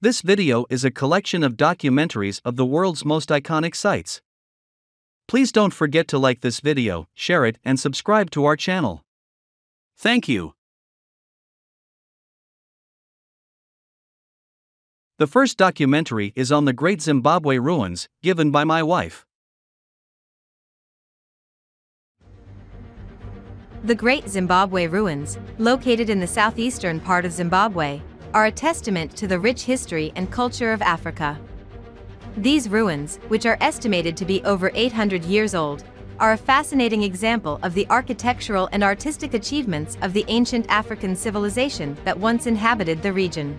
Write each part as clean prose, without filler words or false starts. This video is a collection of documentaries of the world's most iconic sites. Please don't forget to like this video, share it, and subscribe to our channel. Thank you. The first documentary is on the Great Zimbabwe Ruins, given by my wife. The Great Zimbabwe Ruins, located in the southeastern part of Zimbabwe, are a testament to the rich history and culture of Africa. These ruins, which are estimated to be over 800 years old, are a fascinating example of the architectural and artistic achievements of the ancient African civilization that once inhabited the region.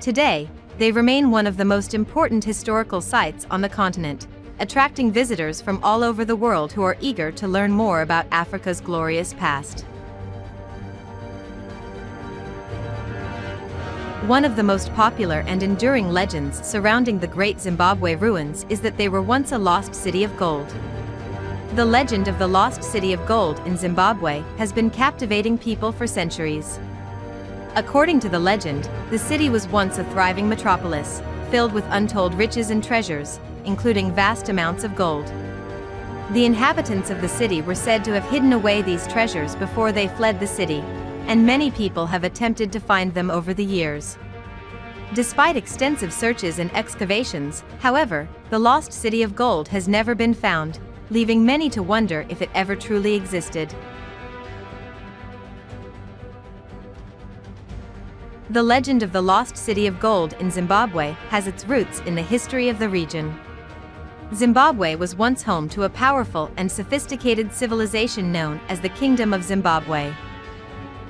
Today, they remain one of the most important historical sites on the continent, attracting visitors from all over the world who are eager to learn more about Africa's glorious past. One of the most popular and enduring legends surrounding the Great Zimbabwe Ruins is that they were once a lost city of gold. The legend of the lost city of gold in Zimbabwe has been captivating people for centuries. According to the legend, the city was once a thriving metropolis, filled with untold riches and treasures, including vast amounts of gold. The inhabitants of the city were said to have hidden away these treasures before they fled the city, and many people have attempted to find them over the years. Despite extensive searches and excavations, however, the lost city of gold has never been found, leaving many to wonder if it ever truly existed. The legend of the lost city of gold in Zimbabwe has its roots in the history of the region. Zimbabwe was once home to a powerful and sophisticated civilization known as the Kingdom of Zimbabwe.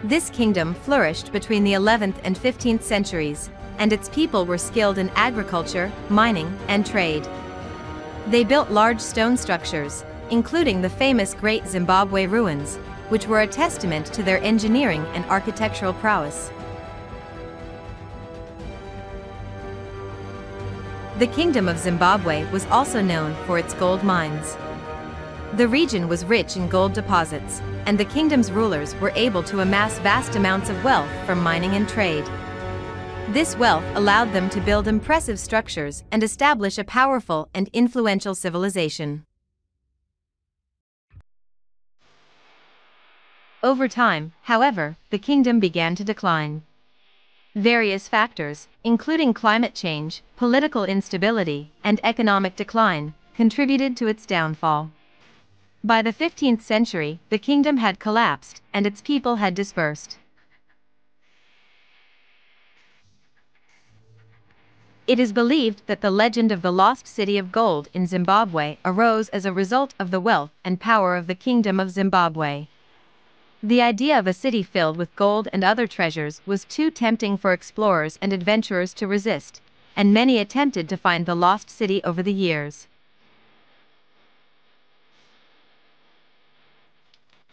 This kingdom flourished between the 11th and 15th centuries, and its people were skilled in agriculture, mining, and trade. They built large stone structures, including the famous Great Zimbabwe Ruins, which were a testament to their engineering and architectural prowess. The Kingdom of Zimbabwe was also known for its gold mines. The region was rich in gold deposits, and the kingdom's rulers were able to amass vast amounts of wealth from mining and trade. This wealth allowed them to build impressive structures and establish a powerful and influential civilization. Over time, however, the kingdom began to decline. Various factors, including climate change, political instability, and economic decline, contributed to its downfall. By the 15th century, the kingdom had collapsed and its people had dispersed. It is believed that the legend of the lost city of gold in Zimbabwe arose as a result of the wealth and power of the Kingdom of Zimbabwe. The idea of a city filled with gold and other treasures was too tempting for explorers and adventurers to resist, and many attempted to find the lost city over the years.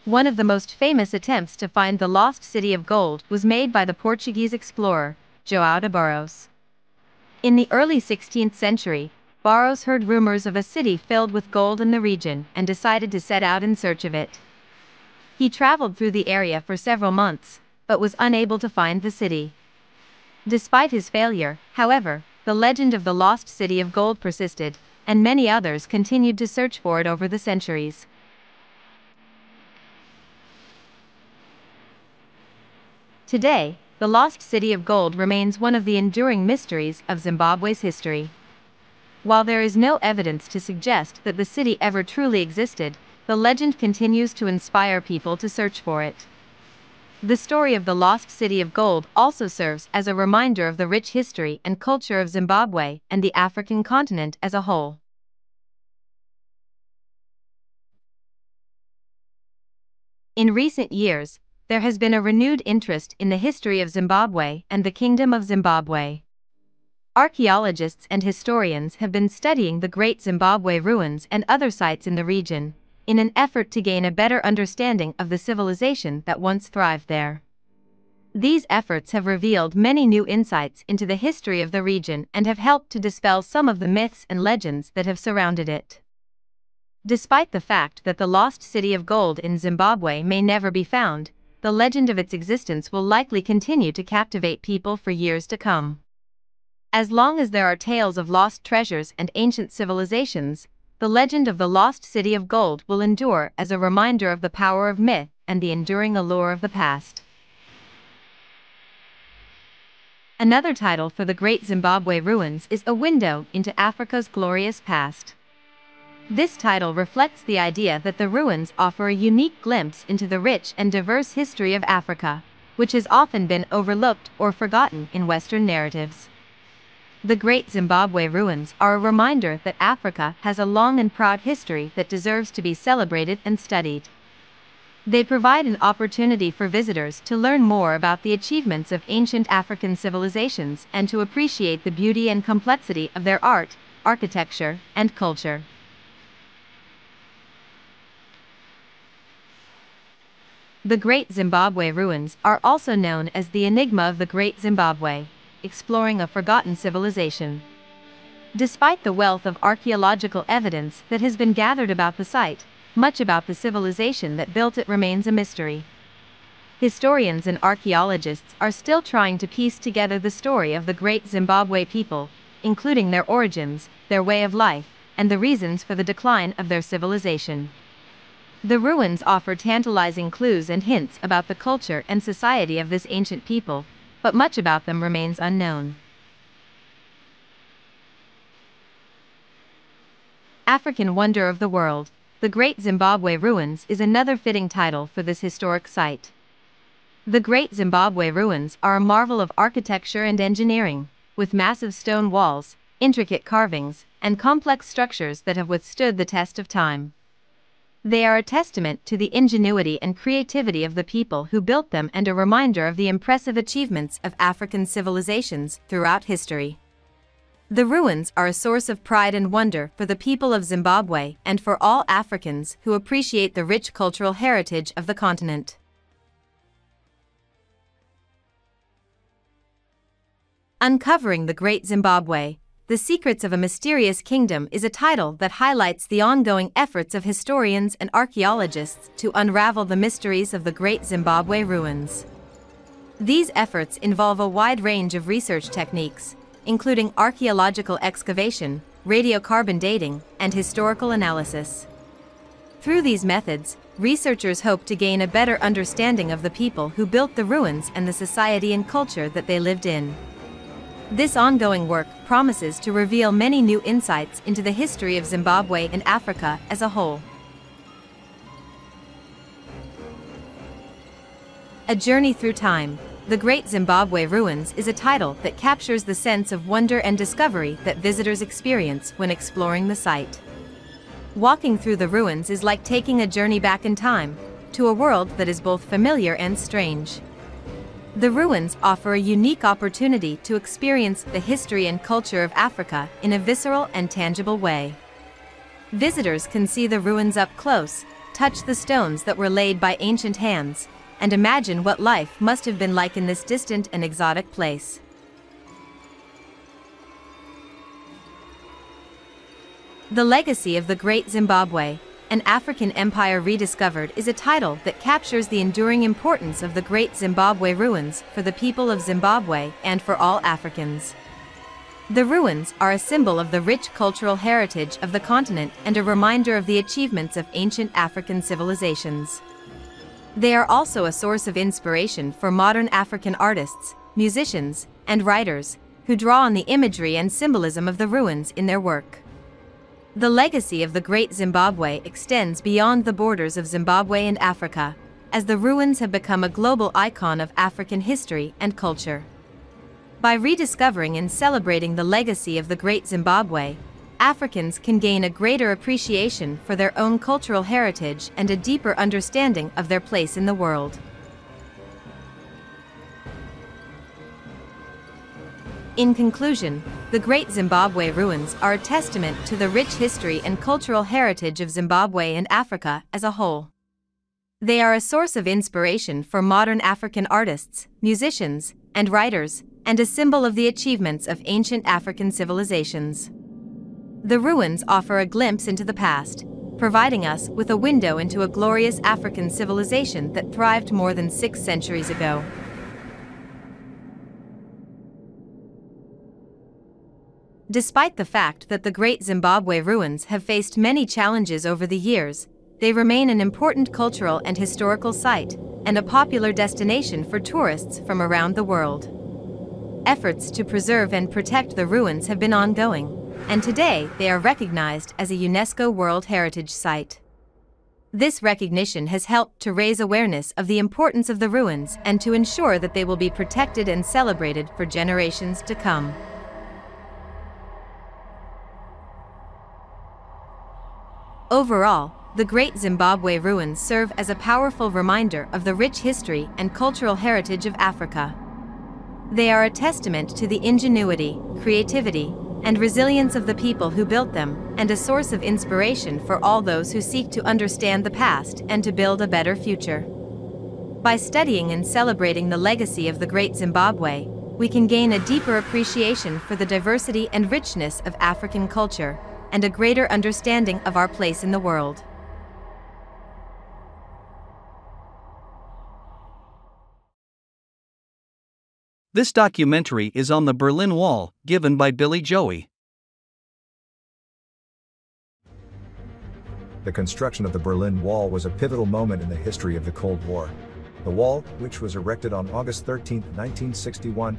One of the most famous attempts to find the lost city of gold was made by the Portuguese explorer, João de Barros. In the early 16th century, Barros heard rumors of a city filled with gold in the region and decided to set out in search of it. He traveled through the area for several months, but was unable to find the city. Despite his failure, however, the legend of the lost city of gold persisted, and many others continued to search for it over the centuries. Today, the lost city of gold remains one of the enduring mysteries of Zimbabwe's history. While there is no evidence to suggest that the city ever truly existed, the legend continues to inspire people to search for it. The story of the lost city of gold also serves as a reminder of the rich history and culture of Zimbabwe and the African continent as a whole. In recent years, there has been a renewed interest in the history of Zimbabwe and the Kingdom of Zimbabwe. Archaeologists and historians have been studying the Great Zimbabwe Ruins and other sites in the region, in an effort to gain a better understanding of the civilization that once thrived there. These efforts have revealed many new insights into the history of the region and have helped to dispel some of the myths and legends that have surrounded it. Despite the fact that the lost city of gold in Zimbabwe may never be found, the legend of its existence will likely continue to captivate people for years to come. As long as there are tales of lost treasures and ancient civilizations, the legend of the lost city of gold will endure as a reminder of the power of myth and the enduring allure of the past. Another title for the Great Zimbabwe Ruins is A Window into Africa's Glorious Past. This title reflects the idea that the ruins offer a unique glimpse into the rich and diverse history of Africa, which has often been overlooked or forgotten in Western narratives. The Great Zimbabwe Ruins are a reminder that Africa has a long and proud history that deserves to be celebrated and studied. They provide an opportunity for visitors to learn more about the achievements of ancient African civilizations and to appreciate the beauty and complexity of their art, architecture, and culture. The Great Zimbabwe Ruins are also known as the Enigma of the Great Zimbabwe, exploring a forgotten civilization. Despite the wealth of archaeological evidence that has been gathered about the site, much about the civilization that built it remains a mystery. Historians and archaeologists are still trying to piece together the story of the Great Zimbabwe people, including their origins, their way of life, and the reasons for the decline of their civilization. The ruins offer tantalizing clues and hints about the culture and society of this ancient people, but much about them remains unknown. African Wonder of the World, the Great Zimbabwe Ruins is another fitting title for this historic site. The Great Zimbabwe Ruins are a marvel of architecture and engineering, with massive stone walls, intricate carvings, and complex structures that have withstood the test of time. They are a testament to the ingenuity and creativity of the people who built them and a reminder of the impressive achievements of African civilizations throughout history. The ruins are a source of pride and wonder for the people of Zimbabwe and for all Africans who appreciate the rich cultural heritage of the continent. Uncovering the Great Zimbabwe, The Secrets of a Mysterious Kingdom is a title that highlights the ongoing efforts of historians and archaeologists to unravel the mysteries of the Great Zimbabwe Ruins. These efforts involve a wide range of research techniques, including archaeological excavation, radiocarbon dating, and historical analysis. Through these methods, researchers hope to gain a better understanding of the people who built the ruins and the society and culture that they lived in. This ongoing work promises to reveal many new insights into the history of Zimbabwe and Africa as a whole. A Journey Through Time, The Great Zimbabwe Ruins is a title that captures the sense of wonder and discovery that visitors experience when exploring the site. Walking through the ruins is like taking a journey back in time, to a world that is both familiar and strange. The ruins offer a unique opportunity to experience the history and culture of Africa in a visceral and tangible way. Visitors can see the ruins up close, touch the stones that were laid by ancient hands, and imagine what life must have been like in this distant and exotic place. The Legacy of the Great Zimbabwe, An African Empire Rediscovered is a title that captures the enduring importance of the Great Zimbabwe Ruins for the people of Zimbabwe and for all Africans. The ruins are a symbol of the rich cultural heritage of the continent and a reminder of the achievements of ancient African civilizations. They are also a source of inspiration for modern African artists, musicians, and writers who draw on the imagery and symbolism of the ruins in their work. The legacy of the Great Zimbabwe extends beyond the borders of Zimbabwe and Africa, as the ruins have become a global icon of African history and culture. By rediscovering and celebrating the legacy of the Great Zimbabwe, Africans can gain a greater appreciation for their own cultural heritage and a deeper understanding of their place in the world. In conclusion, the Great Zimbabwe Ruins are a testament to the rich history and cultural heritage of Zimbabwe and Africa as a whole. They are a source of inspiration for modern African artists, musicians, and writers, and a symbol of the achievements of ancient African civilizations. The ruins offer a glimpse into the past, providing us with a window into a glorious African civilization that thrived more than 6 centuries ago. Despite the fact that the Great Zimbabwe Ruins have faced many challenges over the years, they remain an important cultural and historical site, and a popular destination for tourists from around the world. Efforts to preserve and protect the ruins have been ongoing, and today they are recognized as a UNESCO World Heritage Site. This recognition has helped to raise awareness of the importance of the ruins and to ensure that they will be protected and celebrated for generations to come. Overall, the Great Zimbabwe Ruins serve as a powerful reminder of the rich history and cultural heritage of Africa. They are a testament to the ingenuity, creativity, and resilience of the people who built them, and a source of inspiration for all those who seek to understand the past and to build a better future. By studying and celebrating the legacy of the Great Zimbabwe, we can gain a deeper appreciation for the diversity and richness of African culture, and a greater understanding of our place in the world. This documentary is on the Berlin Wall, given by Billy Joey. The construction of the Berlin Wall was a pivotal moment in the history of the Cold War. The wall, which was erected on August 13, 1961,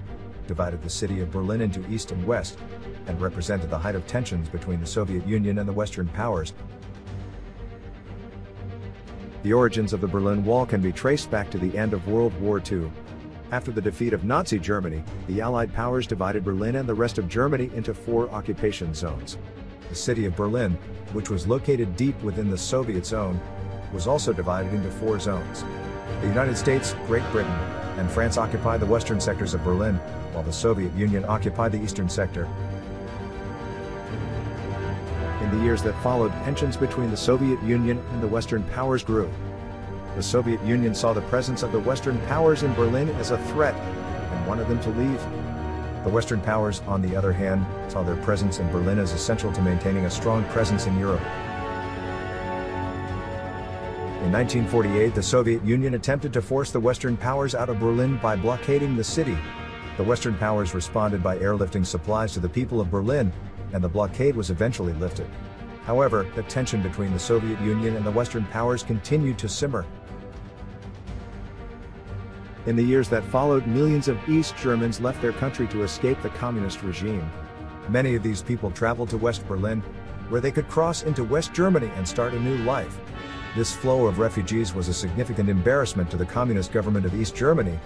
divided the city of Berlin into East and West, and represented the height of tensions between the Soviet Union and the Western powers. The origins of the Berlin Wall can be traced back to the end of World War II. After the defeat of Nazi Germany, the Allied powers divided Berlin and the rest of Germany into four occupation zones. The city of Berlin, which was located deep within the Soviet zone, was also divided into four zones. The United States, Great Britain, and France occupied the western sectors of Berlin, while the Soviet Union occupied the eastern sector. In the years that followed, tensions between the Soviet Union and the Western powers grew. The Soviet Union saw the presence of the Western powers in Berlin as a threat and wanted them to leave. The Western powers, on the other hand, saw their presence in Berlin as essential to maintaining a strong presence in Europe. In 1948, the Soviet Union attempted to force the Western powers out of Berlin by blockading the city. The Western powers responded by airlifting supplies to the people of Berlin, and the blockade was eventually lifted. However, the tension between the Soviet Union and the Western powers continued to simmer. In the years that followed, millions of East Germans left their country to escape the communist regime. Many of these people traveled to West Berlin, where they could cross into West Germany and start a new life. This flow of refugees was a significant embarrassment to the communist government of East Germany,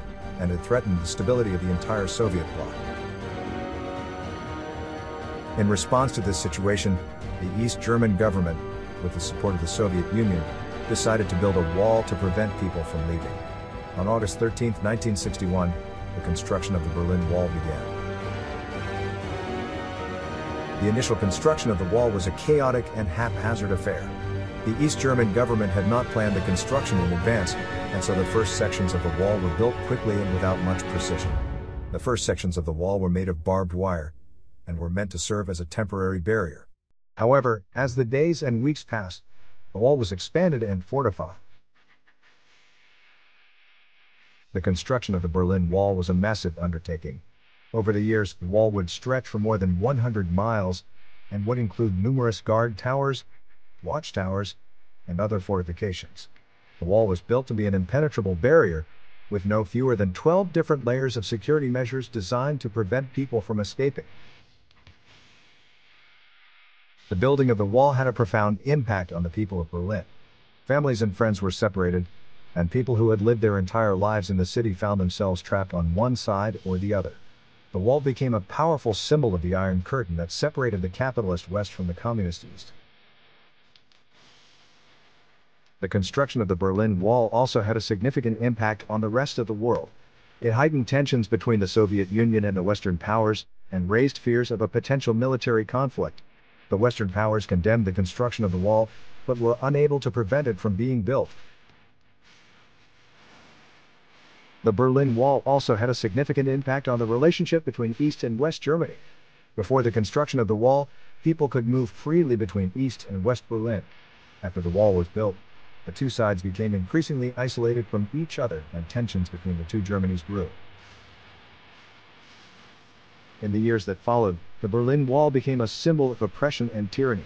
and it threatened the stability of the entire Soviet bloc. In response to this situation, the East German government, with the support of the Soviet Union, decided to build a wall to prevent people from leaving. On August 13, 1961, the construction of the Berlin Wall began. The initial construction of the wall was a chaotic and haphazard affair. The East German government had not planned the construction in advance, and so the first sections of the wall were built quickly and without much precision. The first sections of the wall were made of barbed wire, and were meant to serve as a temporary barrier. However, as the days and weeks passed, the wall was expanded and fortified. The construction of the Berlin Wall was a massive undertaking. Over the years, the wall would stretch for more than 100 miles, and would include numerous guard towers, watchtowers, and other fortifications. The wall was built to be an impenetrable barrier, with no fewer than 12 different layers of security measures designed to prevent people from escaping. The building of the wall had a profound impact on the people of Berlin. Families and friends were separated, and people who had lived their entire lives in the city found themselves trapped on one side or the other. The wall became a powerful symbol of the Iron Curtain that separated the capitalist West from the communist East. The construction of the Berlin Wall also had a significant impact on the rest of the world. It heightened tensions between the Soviet Union and the Western powers, and raised fears of a potential military conflict. The Western powers condemned the construction of the wall, but were unable to prevent it from being built. The Berlin Wall also had a significant impact on the relationship between East and West Germany. Before the construction of the wall, people could move freely between East and West Berlin. After the wall was built, the two sides became increasingly isolated from each other, and tensions between the two Germanys grew. In the years that followed, the Berlin Wall became a symbol of oppression and tyranny.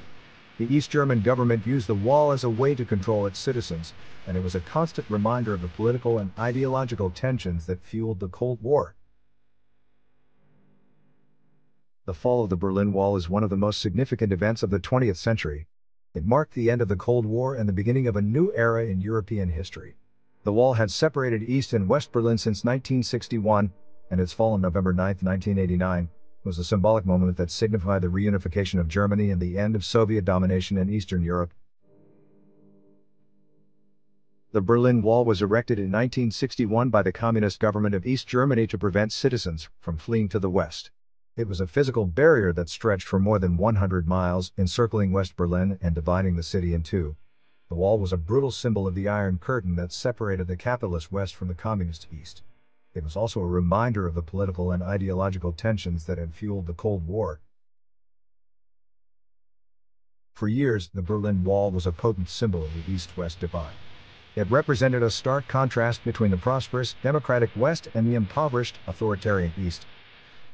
The East German government used the wall as a way to control its citizens, and it was a constant reminder of the political and ideological tensions that fueled the Cold War. The fall of the Berlin Wall is one of the most significant events of the 20th century. It marked the end of the Cold War and the beginning of a new era in European history. The wall had separated East and West Berlin since 1961, and its fall on November 9, 1989, was a symbolic moment that signified the reunification of Germany and the end of Soviet domination in Eastern Europe. The Berlin Wall was erected in 1961 by the Communist government of East Germany to prevent citizens from fleeing to the West. It was a physical barrier that stretched for more than 100 miles, encircling West Berlin and dividing the city in two. The wall was a brutal symbol of the Iron Curtain that separated the capitalist West from the Communist East. It was also a reminder of the political and ideological tensions that had fueled the Cold War. For years, the Berlin Wall was a potent symbol of the East-West divide. It represented a stark contrast between the prosperous, democratic West and the impoverished, authoritarian East.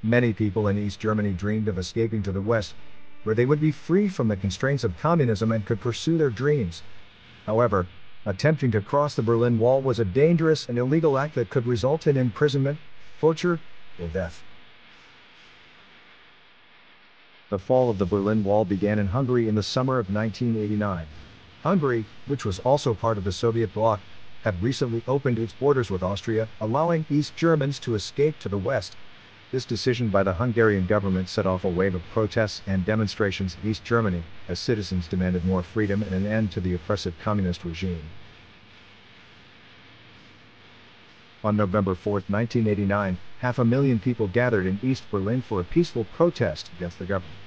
Many people in East Germany dreamed of escaping to the West, where they would be free from the constraints of communism and could pursue their dreams. However, attempting to cross the Berlin Wall was a dangerous and illegal act that could result in imprisonment, torture, or death. The fall of the Berlin Wall began in Hungary in the summer of 1989. Hungary, which was also part of the Soviet bloc, had recently opened its borders with Austria, allowing East Germans to escape to the West. This decision by the Hungarian government set off a wave of protests and demonstrations in East Germany, as citizens demanded more freedom and an end to the oppressive communist regime. On November 4, 1989, 500,000 people gathered in East Berlin for a peaceful protest against the government.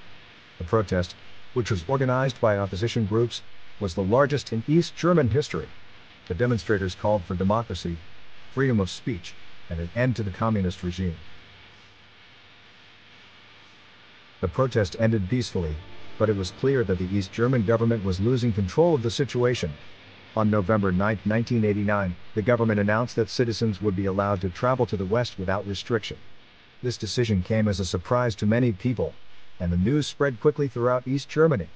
The protest, which was organized by opposition groups, was the largest in East German history. The demonstrators called for democracy, freedom of speech, and an end to the communist regime. The protest ended peacefully, but it was clear that the East German government was losing control of the situation. On November 9, 1989, the government announced that citizens would be allowed to travel to the West without restriction. This decision came as a surprise to many people, and the news spread quickly throughout East Germany.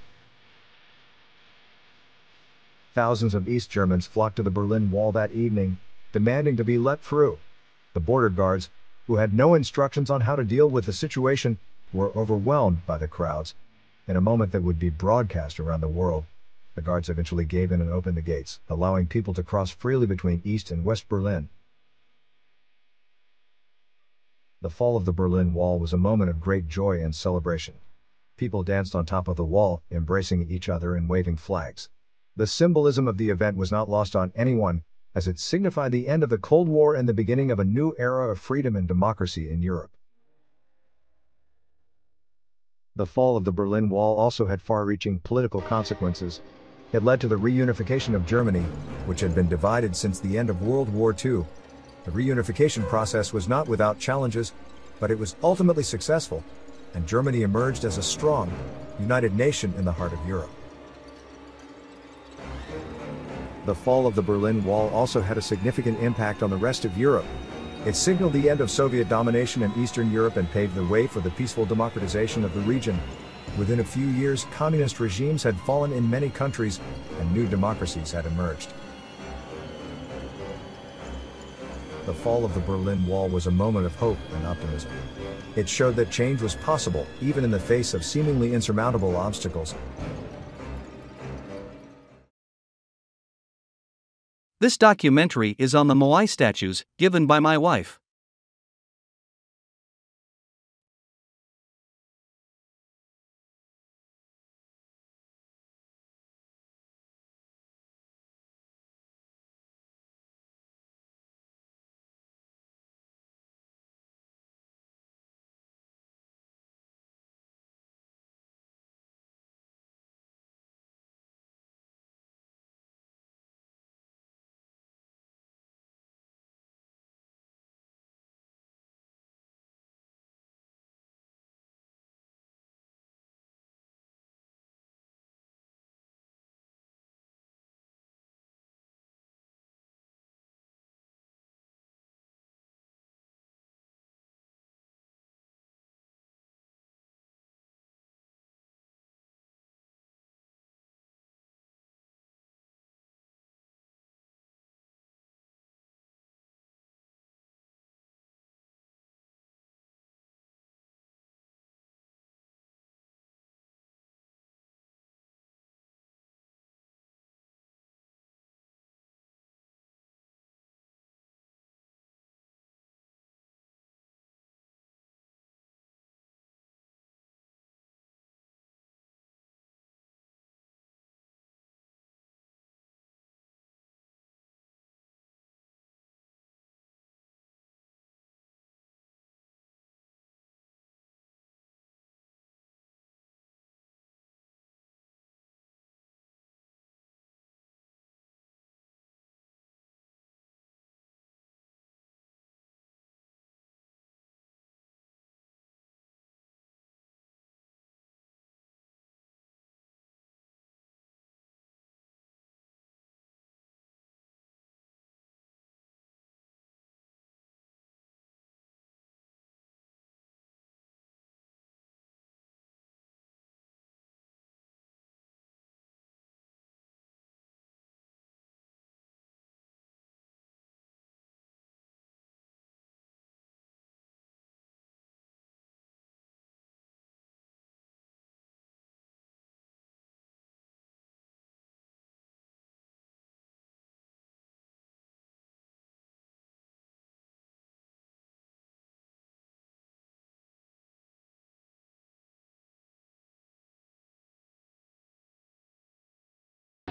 Thousands of East Germans flocked to the Berlin Wall that evening, demanding to be let through. The border guards, who had no instructions on how to deal with the situation, were overwhelmed by the crowds. In a moment that would be broadcast around the world, the guards eventually gave in and opened the gates, allowing people to cross freely between East and West Berlin. The fall of the Berlin Wall was a moment of great joy and celebration. People danced on top of the wall, embracing each other and waving flags. The symbolism of the event was not lost on anyone, as it signified the end of the Cold War and the beginning of a new era of freedom and democracy in Europe. The fall of the Berlin Wall also had far-reaching political consequences. It led to the reunification of Germany, which had been divided since the end of World War II. The reunification process was not without challenges, but it was ultimately successful, and Germany emerged as a strong, united nation in the heart of Europe. The fall of the Berlin Wall also had a significant impact on the rest of Europe. It signaled the end of Soviet domination in Eastern Europe and paved the way for the peaceful democratization of the region. Within a few years, communist regimes had fallen in many countries, and new democracies had emerged. The fall of the Berlin Wall was a moment of hope and optimism. It showed that change was possible, even in the face of seemingly insurmountable obstacles. This documentary is on the Moai statues given by my wife.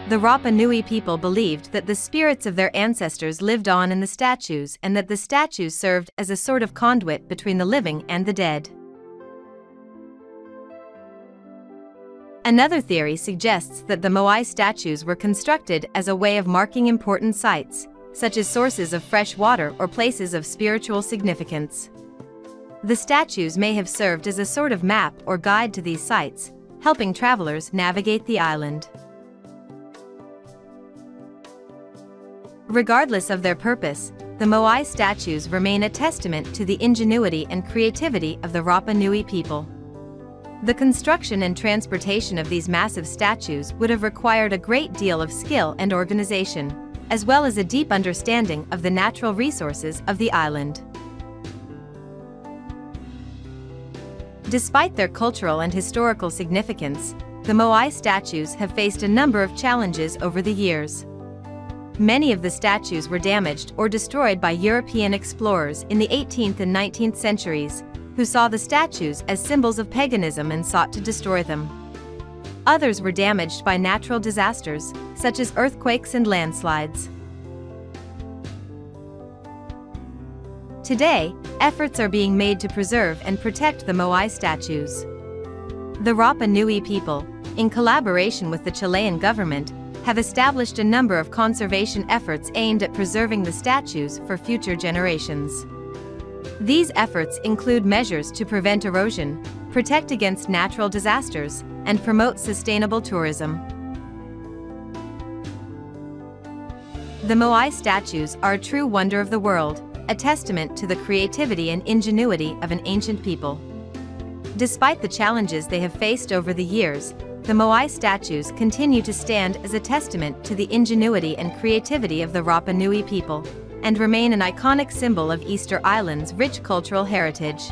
The Rapa Nui people believed that the spirits of their ancestors lived on in the statues and that the statues served as a sort of conduit between the living and the dead. Another theory suggests that the Moai statues were constructed as a way of marking important sites, such as sources of fresh water or places of spiritual significance. The statues may have served as a sort of map or guide to these sites, helping travelers navigate the island. Regardless of their purpose, the Moai statues remain a testament to the ingenuity and creativity of the Rapa Nui people. The construction and transportation of these massive statues would have required a great deal of skill and organization, as well as a deep understanding of the natural resources of the island. Despite their cultural and historical significance, the Moai statues have faced a number of challenges over the years. Many of the statues were damaged or destroyed by European explorers in the 18th and 19th centuries, who saw the statues as symbols of paganism and sought to destroy them. Others were damaged by natural disasters, such as earthquakes and landslides. Today, efforts are being made to preserve and protect the Moai statues. The Rapa Nui people, in collaboration with the Chilean government, have established a number of conservation efforts aimed at preserving the statues for future generations. These efforts include measures to prevent erosion, protect against natural disasters, and promote sustainable tourism. The Moai statues are a true wonder of the world, a testament to the creativity and ingenuity of an ancient people. Despite the challenges they have faced over the years, the Moai statues continue to stand as a testament to the ingenuity and creativity of the Rapa Nui people, and remain an iconic symbol of Easter Island's rich cultural heritage.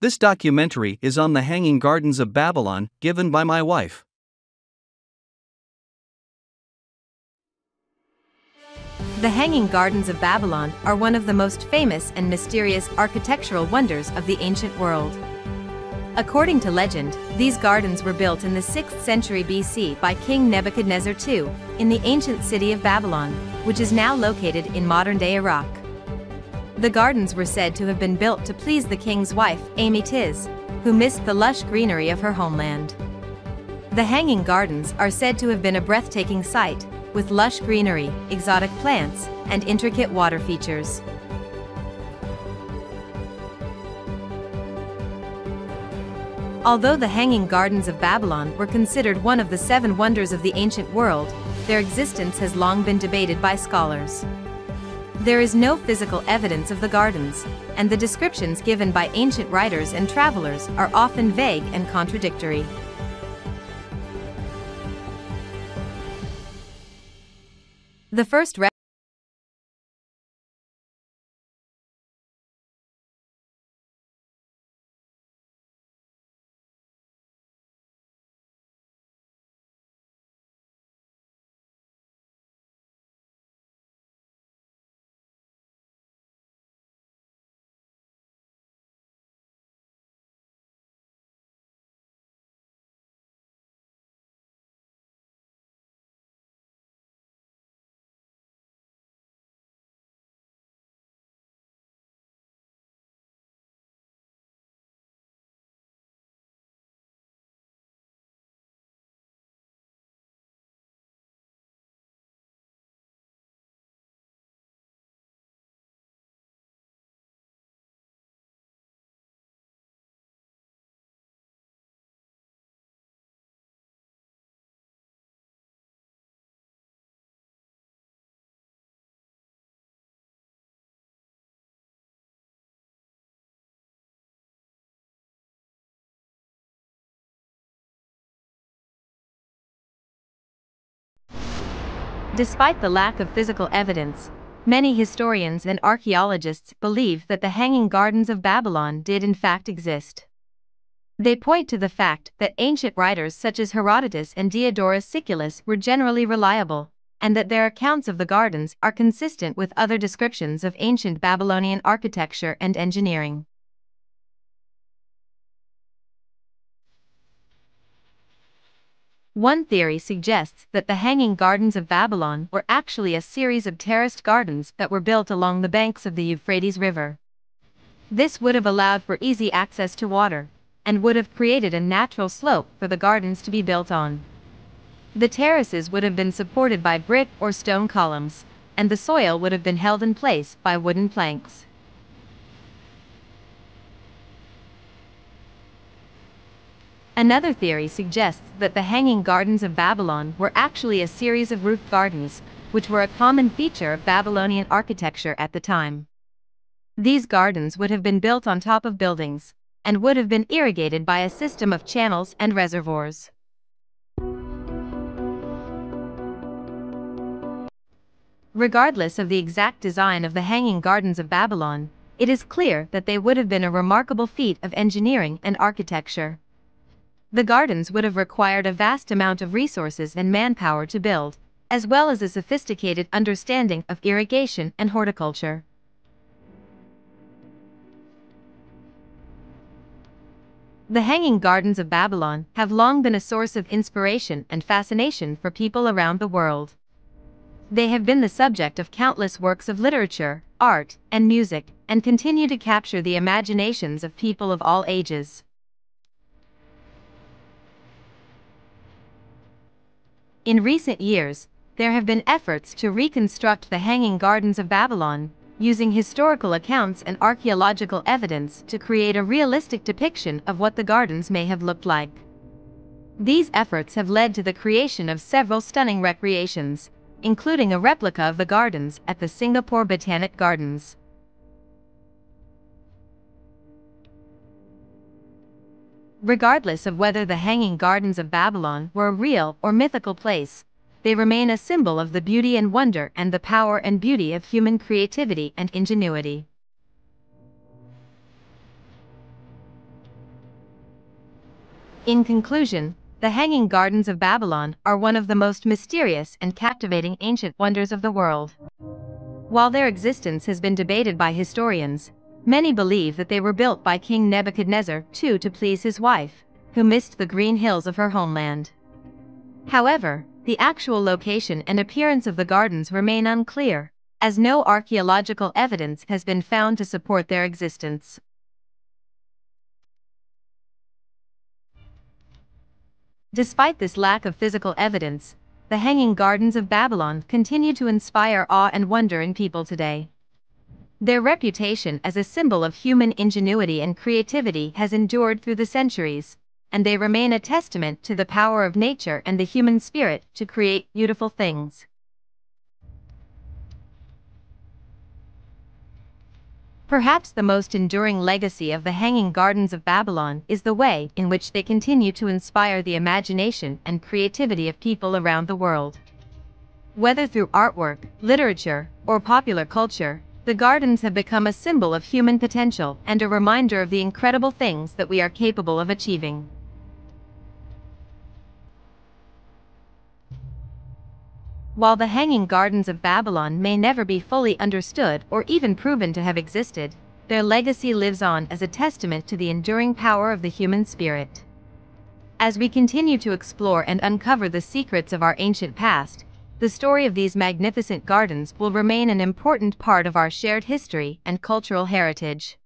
This documentary is on the Hanging Gardens of Babylon, given by my wife. The Hanging Gardens of Babylon are one of the most famous and mysterious architectural wonders of the ancient world. According to legend, these gardens were built in the 6th century BC by King Nebuchadnezzar II, in the ancient city of Babylon, which is now located in modern-day Iraq. The gardens were said to have been built to please the king's wife, Amytis, who missed the lush greenery of her homeland. The Hanging Gardens are said to have been a breathtaking sight, with lush greenery, exotic plants, and intricate water features. Although the Hanging Gardens of Babylon were considered one of the 7 wonders of the ancient world, their existence has long been debated by scholars. There is no physical evidence of the gardens, and the descriptions given by ancient writers and travelers are often vague and contradictory. The first Despite the lack of physical evidence, many historians and archaeologists believe that the Hanging Gardens of Babylon did in fact exist. They point to the fact that ancient writers such as Herodotus and Diodorus Siculus were generally reliable, and that their accounts of the gardens are consistent with other descriptions of ancient Babylonian architecture and engineering. One theory suggests that the Hanging Gardens of Babylon were actually a series of terraced gardens that were built along the banks of the Euphrates River. This would have allowed for easy access to water, and would have created a natural slope for the gardens to be built on. The terraces would have been supported by brick or stone columns, and the soil would have been held in place by wooden planks. Another theory suggests that the Hanging Gardens of Babylon were actually a series of roofed gardens, which were a common feature of Babylonian architecture at the time. These gardens would have been built on top of buildings, and would have been irrigated by a system of channels and reservoirs. Regardless of the exact design of the Hanging Gardens of Babylon, it is clear that they would have been a remarkable feat of engineering and architecture. The gardens would have required a vast amount of resources and manpower to build, as well as a sophisticated understanding of irrigation and horticulture. The Hanging Gardens of Babylon have long been a source of inspiration and fascination for people around the world. They have been the subject of countless works of literature, art, and music, and continue to capture the imaginations of people of all ages. In recent years, there have been efforts to reconstruct the Hanging Gardens of Babylon, using historical accounts and archaeological evidence to create a realistic depiction of what the gardens may have looked like. These efforts have led to the creation of several stunning recreations, including a replica of the gardens at the Singapore Botanic Gardens. Regardless of whether the Hanging Gardens of Babylon were a real or mythical place, they remain a symbol of the beauty and wonder and the power and beauty of human creativity and ingenuity. In conclusion, the Hanging Gardens of Babylon are one of the most mysterious and captivating ancient wonders of the world. While their existence has been debated by historians, many believe that they were built by King Nebuchadnezzar II to please his wife, who missed the green hills of her homeland. However, the actual location and appearance of the gardens remain unclear, as no archaeological evidence has been found to support their existence. Despite this lack of physical evidence, the Hanging Gardens of Babylon continue to inspire awe and wonder in people today. Their reputation as a symbol of human ingenuity and creativity has endured through the centuries, and they remain a testament to the power of nature and the human spirit to create beautiful things. Perhaps the most enduring legacy of the Hanging Gardens of Babylon is the way in which they continue to inspire the imagination and creativity of people around the world. Whether through artwork, literature, or popular culture, the gardens have become a symbol of human potential and a reminder of the incredible things that we are capable of achieving. While the Hanging Gardens of Babylon may never be fully understood or even proven to have existed, their legacy lives on as a testament to the enduring power of the human spirit. As we continue to explore and uncover the secrets of our ancient past, the story of these magnificent gardens will remain an important part of our shared history and cultural heritage.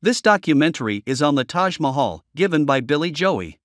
This documentary is on the Taj Mahal, given by Billy Joey.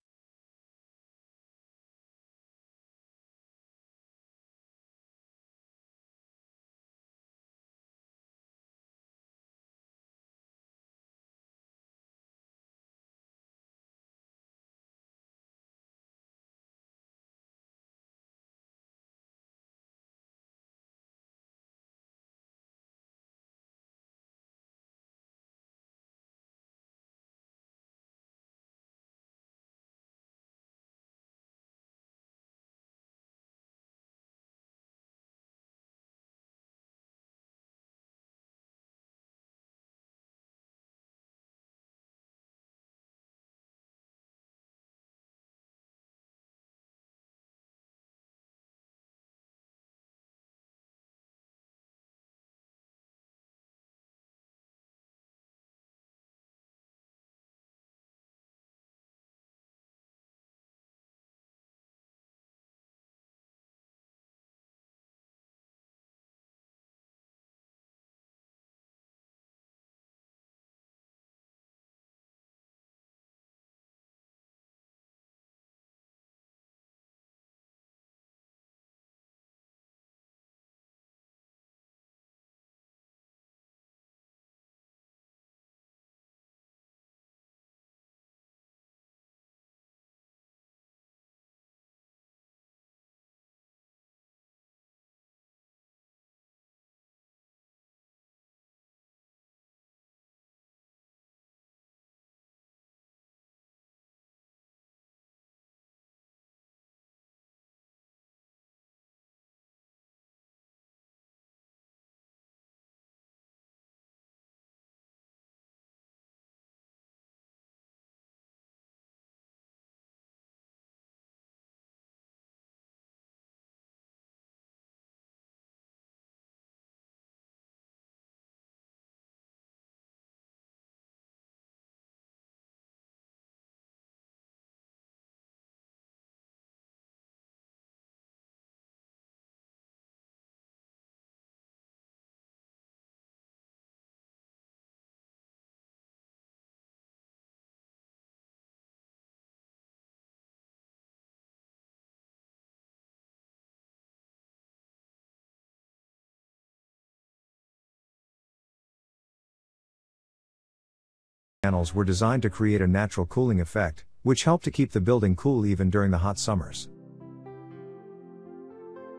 Panels were designed to create a natural cooling effect, which helped to keep the building cool even during the hot summers.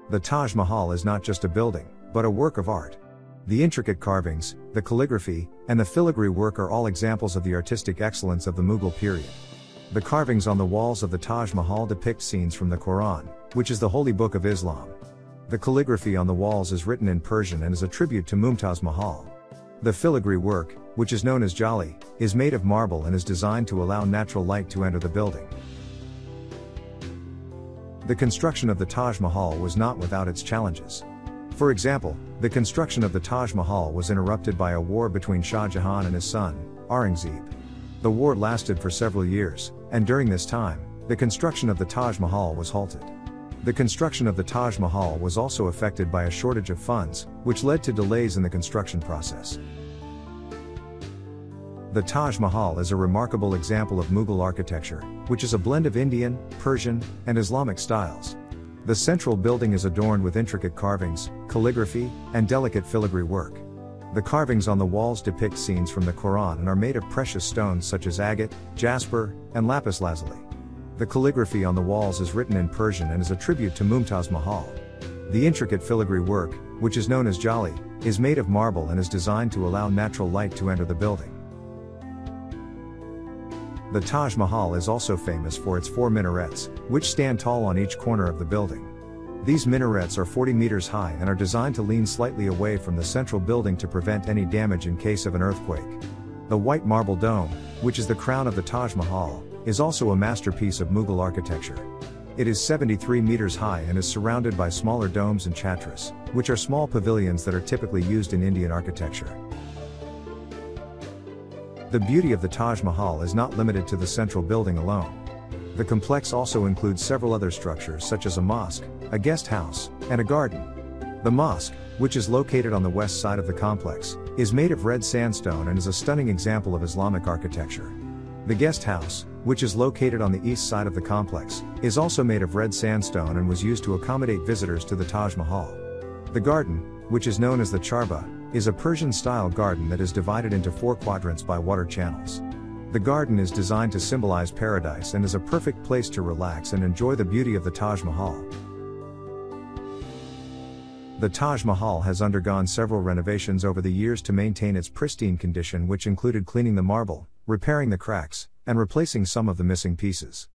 The Taj Mahal is not just a building, but a work of art. The intricate carvings, the calligraphy, and the filigree work are all examples of the artistic excellence of the Mughal period. The carvings on the walls of the Taj Mahal depict scenes from the Quran, which is the holy book of Islam. The calligraphy on the walls is written in Persian and is a tribute to Mumtaz Mahal. The filigree work, which is known as Jali, is made of marble and is designed to allow natural light to enter the building. The construction of the Taj Mahal was not without its challenges. For example, the construction of the Taj Mahal was interrupted by a war between Shah Jahan and his son, Aurangzeb. The war lasted for several years, and during this time, the construction of the Taj Mahal was halted. The construction of the Taj Mahal was also affected by a shortage of funds, which led to delays in the construction process. The Taj Mahal is a remarkable example of Mughal architecture, which is a blend of Indian, Persian, and Islamic styles. The central building is adorned with intricate carvings, calligraphy, and delicate filigree work. The carvings on the walls depict scenes from the Quran and are made of precious stones such as agate, jasper, and lapis lazuli. The calligraphy on the walls is written in Persian and is a tribute to Mumtaz Mahal. The intricate filigree work, which is known as Jali, is made of marble and is designed to allow natural light to enter the building. The Taj Mahal is also famous for its four minarets, which stand tall on each corner of the building. These minarets are 40 meters high and are designed to lean slightly away from the central building to prevent any damage in case of an earthquake. The white marble dome, which is the crown of the Taj Mahal, is also a masterpiece of Mughal architecture. It is 73 meters high and is surrounded by smaller domes and chatras, which are small pavilions that are typically used in Indian architecture. The beauty of the Taj Mahal is not limited to the central building alone. The complex also includes several other structures such as a mosque, a guest house, and a garden. The mosque, which is located on the west side of the complex, is made of red sandstone and is a stunning example of Islamic architecture. The guest house, which is located on the east side of the complex, is also made of red sandstone and was used to accommodate visitors to the Taj Mahal. The garden, which is known as the Charbagh, is a Persian-style garden that is divided into four quadrants by water channels. The garden is designed to symbolize paradise and is a perfect place to relax and enjoy the beauty of the Taj Mahal. The Taj Mahal has undergone several renovations over the years to maintain its pristine condition, which included cleaning the marble, repairing the cracks, and replacing some of the missing pieces.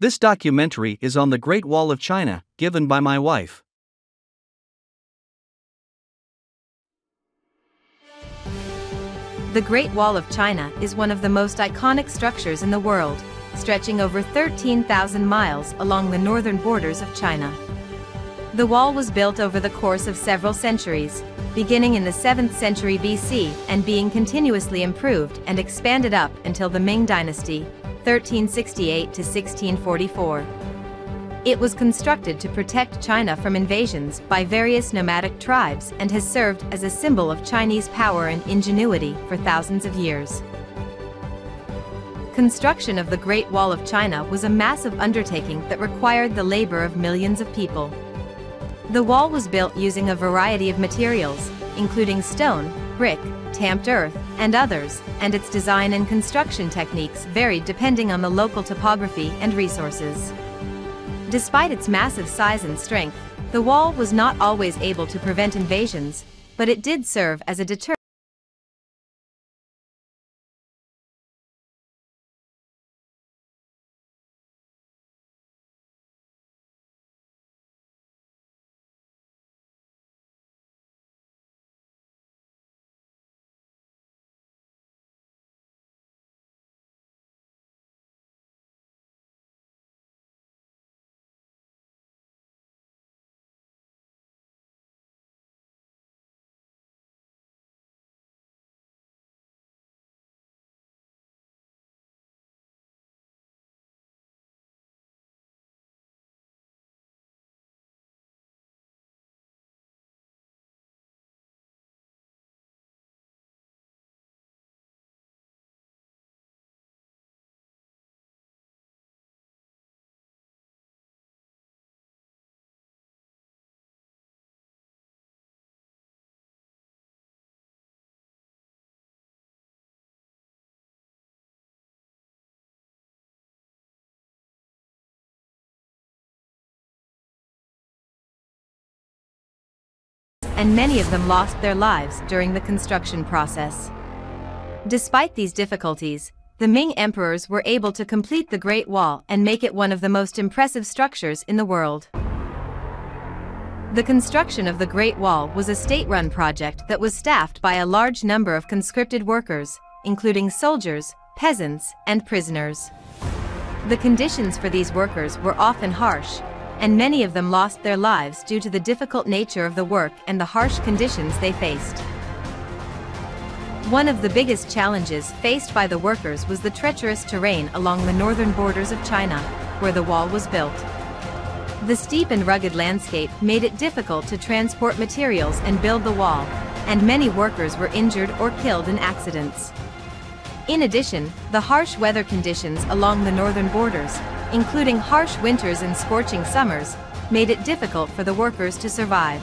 This documentary is on the Great Wall of China, given by my wife. The Great Wall of China is one of the most iconic structures in the world, stretching over 13,000 miles along the northern borders of China. The wall was built over the course of several centuries, beginning in the 7th century BC and being continuously improved and expanded up until the Ming Dynasty, 1368 to 1644. It was constructed to protect China from invasions by various nomadic tribes and has served as a symbol of Chinese power and ingenuity for thousands of years. Construction of the Great Wall of China was a massive undertaking that required the labor of millions of people. The wall was built using a variety of materials, including stone, brick, stamped earth, and others, and its design and construction techniques varied depending on the local topography and resources. Despite its massive size and strength, the wall was not always able to prevent invasions, but it did serve as a deterrent. And many of them lost their lives during the construction process. Despite these difficulties, the Ming emperors were able to complete the Great Wall and make it one of the most impressive structures in the world. The construction of the Great Wall was a state-run project that was staffed by a large number of conscripted workers, including soldiers, peasants, and prisoners. The conditions for these workers were often harsh, and many of them lost their lives due to the difficult nature of the work and the harsh conditions they faced. One of the biggest challenges faced by the workers was the treacherous terrain along the northern borders of China, where the wall was built. The steep and rugged landscape made it difficult to transport materials and build the wall, and many workers were injured or killed in accidents. In addition, the harsh weather conditions along the northern borders, including harsh winters and scorching summers, made it difficult for the workers to survive.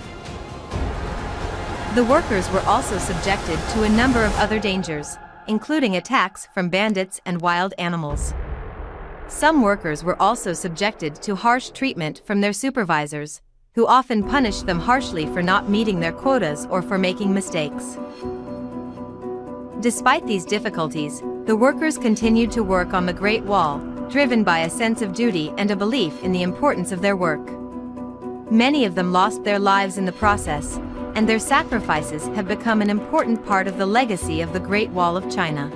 The workers were also subjected to a number of other dangers, including attacks from bandits and wild animals. Some workers were also subjected to harsh treatment from their supervisors, who often punished them harshly for not meeting their quotas or for making mistakes. Despite these difficulties, the workers continued to work on the Great Wall, driven by a sense of duty and a belief in the importance of their work. Many of them lost their lives in the process, and their sacrifices have become an important part of the legacy of the Great Wall of China.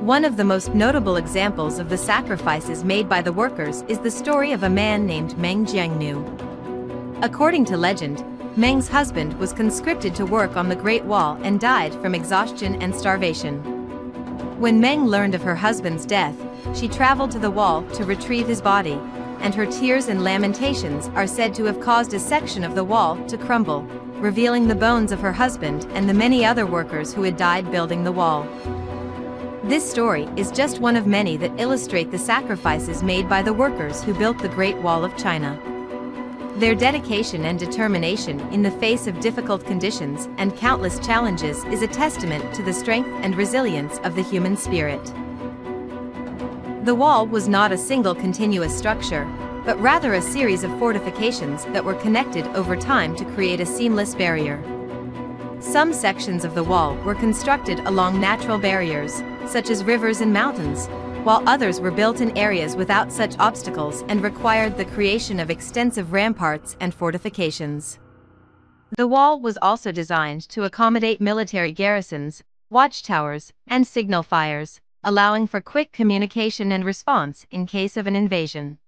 One of the most notable examples of the sacrifices made by the workers is the story of a man named Meng Jiangnu. According to legend, Meng's husband was conscripted to work on the Great Wall and died from exhaustion and starvation. When Meng learned of her husband's death, she traveled to the wall to retrieve his body, and her tears and lamentations are said to have caused a section of the wall to crumble, revealing the bones of her husband and the many other workers who had died building the wall. This story is just one of many that illustrate the sacrifices made by the workers who built the Great Wall of China. Their dedication and determination in the face of difficult conditions and countless challenges is a testament to the strength and resilience of the human spirit. The wall was not a single continuous structure, but rather a series of fortifications that were connected over time to create a seamless barrier. Some sections of the wall were constructed along natural barriers, such as rivers and mountains, while others were built in areas without such obstacles and required the creation of extensive ramparts and fortifications. The wall was also designed to accommodate military garrisons, watchtowers, and signal fires, allowing for quick communication and response in case of an invasion.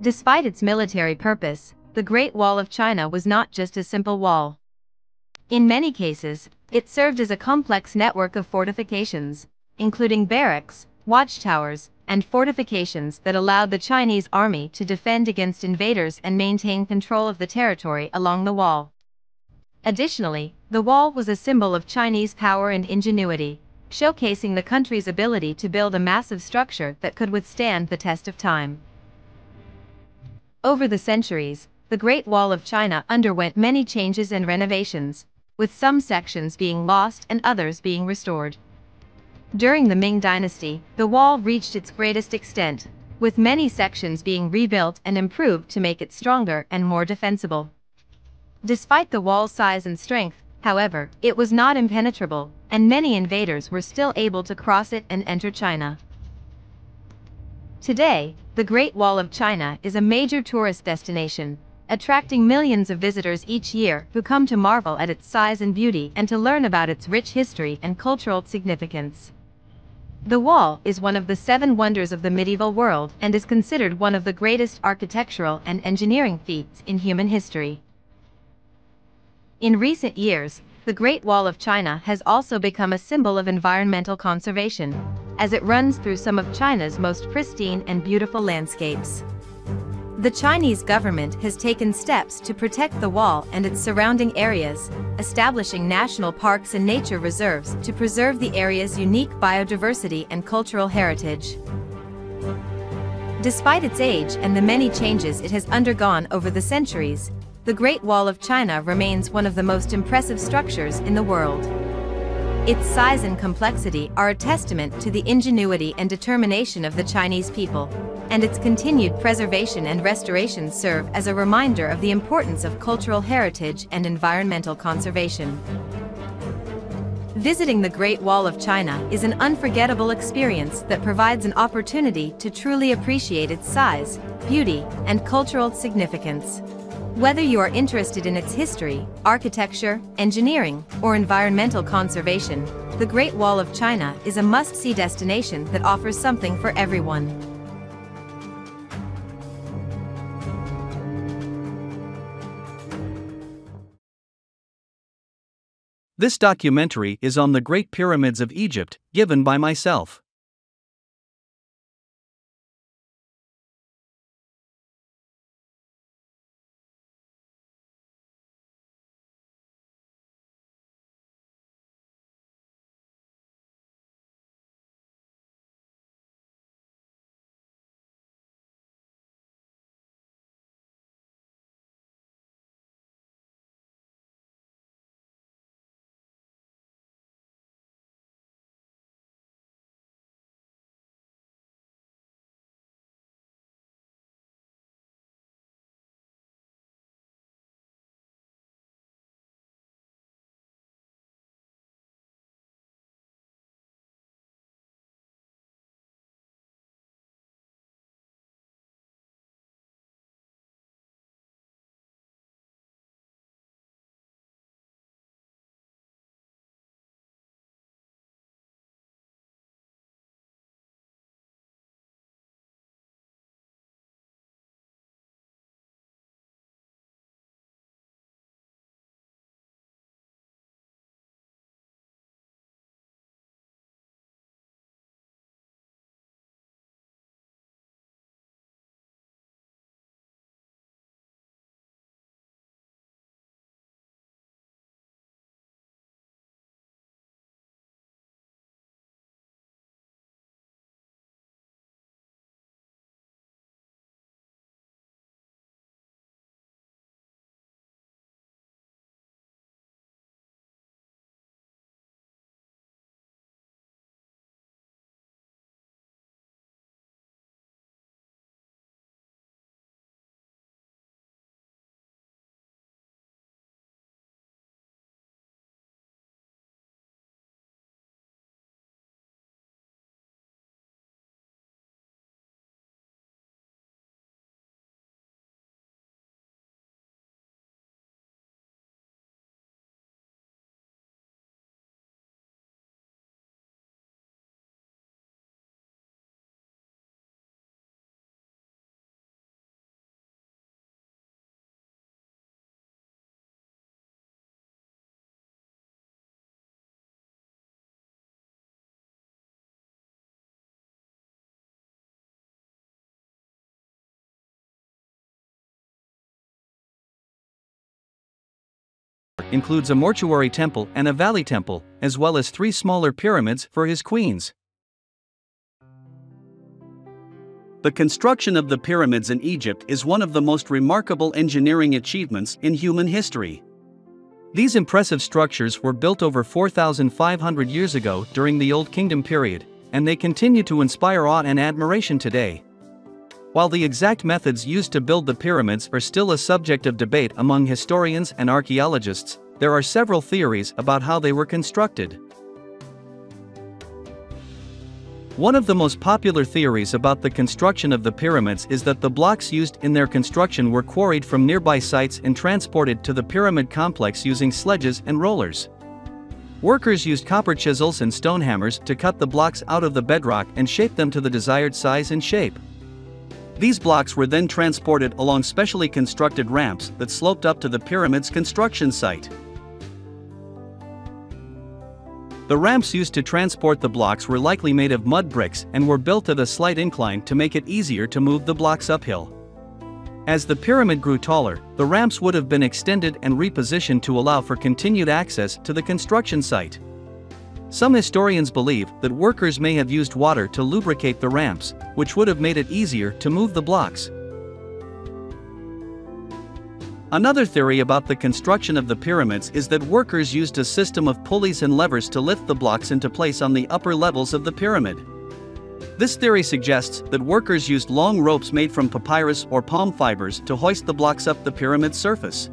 Despite its military purpose, the Great Wall of China was not just a simple wall. In many cases, it served as a complex network of fortifications, including barracks, watchtowers, and fortifications that allowed the Chinese army to defend against invaders and maintain control of the territory along the wall. Additionally, the wall was a symbol of Chinese power and ingenuity, showcasing the country's ability to build a massive structure that could withstand the test of time. Over the centuries, the Great Wall of China underwent many changes and renovations, with some sections being lost and others being restored. During the Ming Dynasty, the wall reached its greatest extent, with many sections being rebuilt and improved to make it stronger and more defensible. Despite the wall's size and strength, however, it was not impenetrable, and many invaders were still able to cross it and enter China. Today, the Great Wall of China is a major tourist destination, attracting millions of visitors each year who come to marvel at its size and beauty and to learn about its rich history and cultural significance. The wall is one of the seven wonders of the medieval world and is considered one of the greatest architectural and engineering feats in human history. In recent years, the Great Wall of China has also become a symbol of environmental conservation, as it runs through some of China's most pristine and beautiful landscapes. The Chinese government has taken steps to protect the wall and its surrounding areas, establishing national parks and nature reserves to preserve the area's unique biodiversity and cultural heritage. Despite its age and the many changes it has undergone over the centuries, the Great Wall of China remains one of the most impressive structures in the world. Its size and complexity are a testament to the ingenuity and determination of the Chinese people, and its continued preservation and restoration serve as a reminder of the importance of cultural heritage and environmental conservation. Visiting the Great Wall of China is an unforgettable experience that provides an opportunity to truly appreciate its size, beauty, and cultural significance. Whether you are interested in its history, architecture, engineering, or environmental conservation, the Great Wall of China is a must-see destination that offers something for everyone. This documentary is on the Great Pyramids of Egypt, given by myself. includes a mortuary temple and a valley temple, as well as three smaller pyramids for his queens. The construction of the pyramids in Egypt is one of the most remarkable engineering achievements in human history. These impressive structures were built over 4,500 years ago during the Old Kingdom period, and they continue to inspire awe and admiration today. While the exact methods used to build the pyramids are still a subject of debate among historians and archaeologists, there are several theories about how they were constructed. One of the most popular theories about the construction of the pyramids is that the blocks used in their construction were quarried from nearby sites and transported to the pyramid complex using sledges and rollers. Workers used copper chisels and stone hammers to cut the blocks out of the bedrock and shape them to the desired size and shape. These blocks were then transported along specially constructed ramps that sloped up to the pyramid's construction site. The ramps used to transport the blocks were likely made of mud bricks and were built at a slight incline to make it easier to move the blocks uphill. As the pyramid grew taller, the ramps would have been extended and repositioned to allow for continued access to the construction site. Some historians believe that workers may have used water to lubricate the ramps, which would have made it easier to move the blocks. Another theory about the construction of the pyramids is that workers used a system of pulleys and levers to lift the blocks into place on the upper levels of the pyramid. This theory suggests that workers used long ropes made from papyrus or palm fibers to hoist the blocks up the pyramid's surface.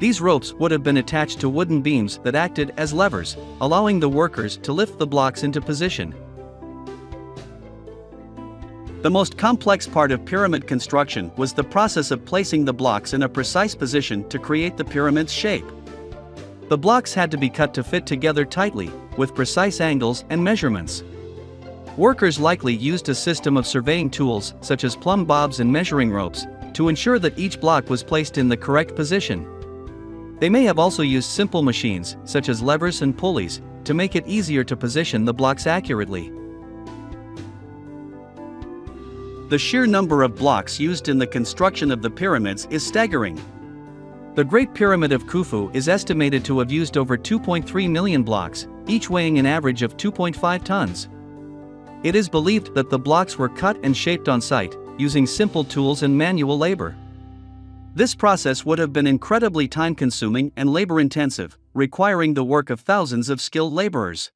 These ropes would have been attached to wooden beams that acted as levers, allowing the workers to lift the blocks into position. The most complex part of pyramid construction was the process of placing the blocks in a precise position to create the pyramid's shape. The blocks had to be cut to fit together tightly, with precise angles and measurements. Workers likely used a system of surveying tools, such as plumb bobs and measuring ropes, to ensure that each block was placed in the correct position. They may have also used simple machines, such as levers and pulleys, to make it easier to position the blocks accurately. The sheer number of blocks used in the construction of the pyramids is staggering. The Great Pyramid of Khufu is estimated to have used over 2.3 million blocks, each weighing an average of 2.5 tons. It is believed that the blocks were cut and shaped on site, using simple tools and manual labor. This process would have been incredibly time-consuming and labor-intensive, requiring the work of thousands of skilled laborers.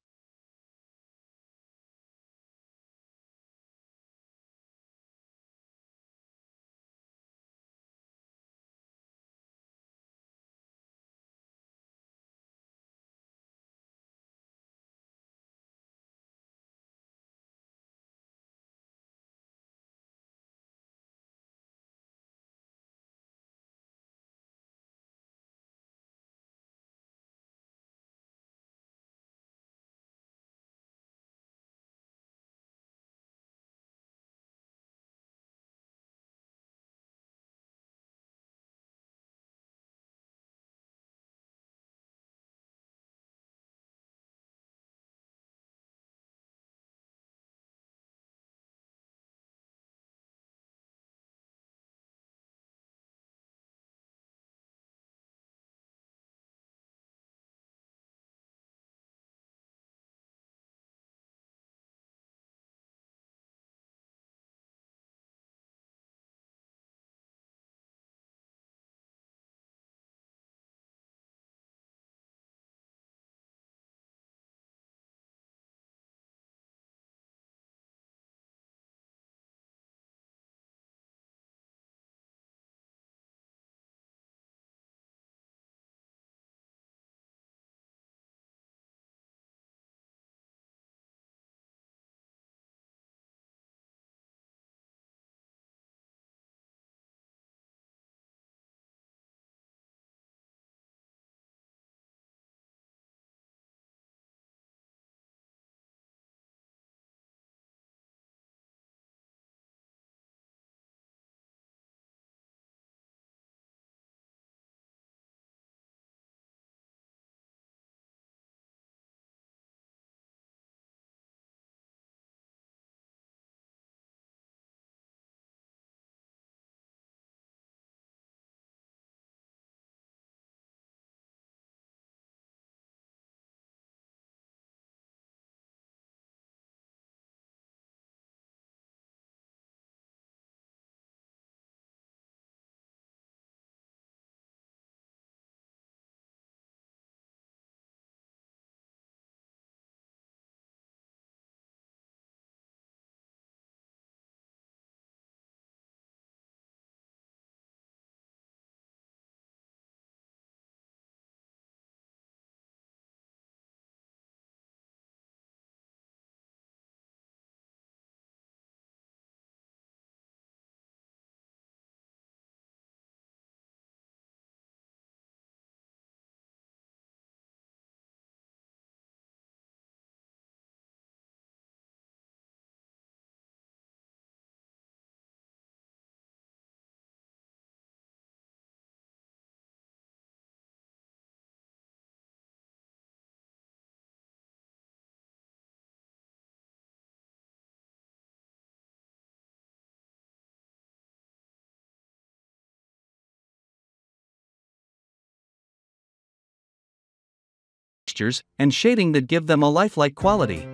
textures and shading that give them a lifelike quality.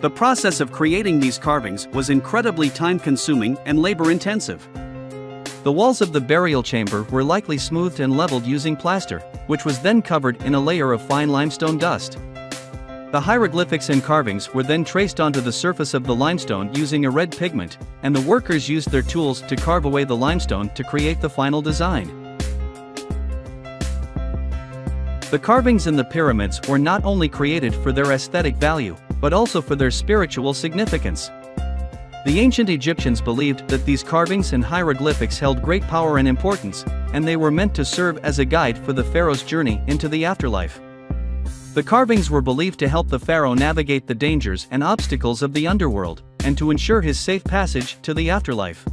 The process of creating these carvings was incredibly time-consuming and labor-intensive. The walls of the burial chamber were likely smoothed and leveled using plaster, which was then covered in a layer of fine limestone dust. The hieroglyphics and carvings were then traced onto the surface of the limestone using a red pigment, and the workers used their tools to carve away the limestone to create the final design. The carvings in the pyramids were not only created for their aesthetic value, but also for their spiritual significance. The ancient Egyptians believed that these carvings and hieroglyphics held great power and importance, and they were meant to serve as a guide for the pharaoh's journey into the afterlife. The carvings were believed to help the pharaoh navigate the dangers and obstacles of the underworld, and to ensure his safe passage to the afterlife.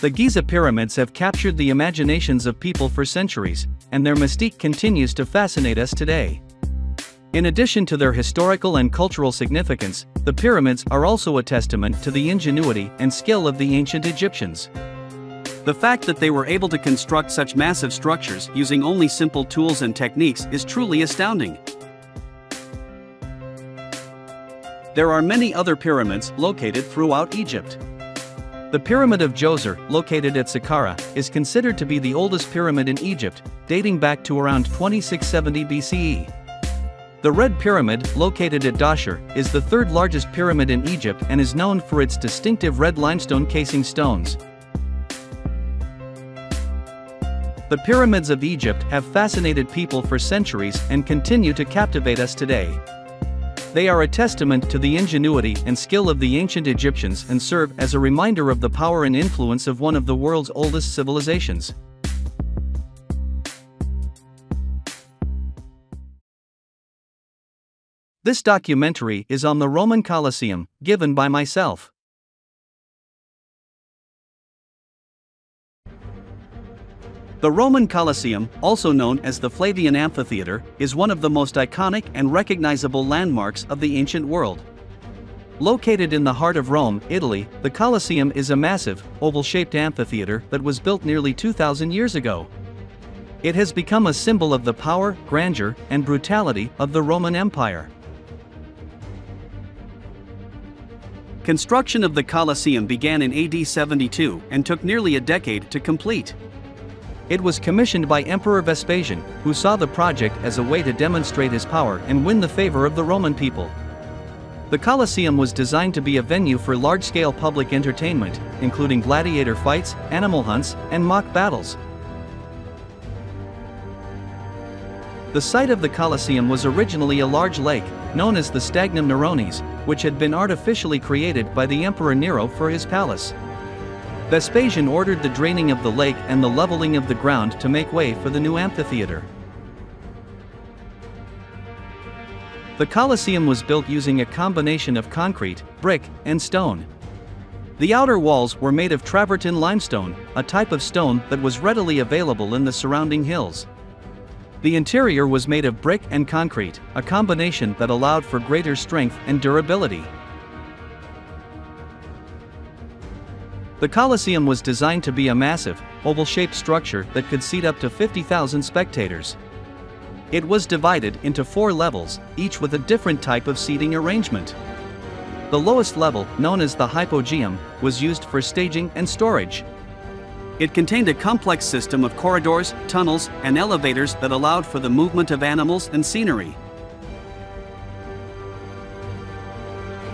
The Giza pyramids have captured the imaginations of people for centuries, and their mystique continues to fascinate us today. In addition to their historical and cultural significance, the pyramids are also a testament to the ingenuity and skill of the ancient Egyptians. The fact that they were able to construct such massive structures using only simple tools and techniques is truly astounding. There are many other pyramids located throughout Egypt. The Pyramid of Djoser, located at Saqqara, is considered to be the oldest pyramid in Egypt, dating back to around 2670 BCE. The Red Pyramid, located at Dahsher, is the third largest pyramid in Egypt and is known for its distinctive red limestone casing stones. The pyramids of Egypt have fascinated people for centuries and continue to captivate us today. They are a testament to the ingenuity and skill of the ancient Egyptians and serve as a reminder of the power and influence of one of the world's oldest civilizations. This documentary is on the Roman Colosseum, given by myself. The Roman Colosseum, also known as the Flavian Amphitheater, is one of the most iconic and recognizable landmarks of the ancient world. Located in the heart of Rome, Italy, the Colosseum is a massive, oval-shaped amphitheater that was built nearly 2,000 years ago. It has become a symbol of the power, grandeur, and brutality of the Roman Empire. Construction of the Colosseum began in AD 72 and took nearly a decade to complete. It was commissioned by Emperor Vespasian, who saw the project as a way to demonstrate his power and win the favor of the Roman people. The Colosseum was designed to be a venue for large-scale public entertainment, including gladiator fights, animal hunts, and mock battles. The site of the Colosseum was originally a large lake, known as the Stagnum Nerones, which had been artificially created by the Emperor Nero for his palace. Vespasian ordered the draining of the lake and the leveling of the ground to make way for the new amphitheater. The Colosseum was built using a combination of concrete, brick, and stone. The outer walls were made of travertine limestone, a type of stone that was readily available in the surrounding hills. The interior was made of brick and concrete, a combination that allowed for greater strength and durability. The Colosseum was designed to be a massive, oval-shaped structure that could seat up to 50,000 spectators. It was divided into four levels, each with a different type of seating arrangement. The lowest level, known as the hypogeum, was used for staging and storage. It contained a complex system of corridors, tunnels, and elevators that allowed for the movement of animals and scenery.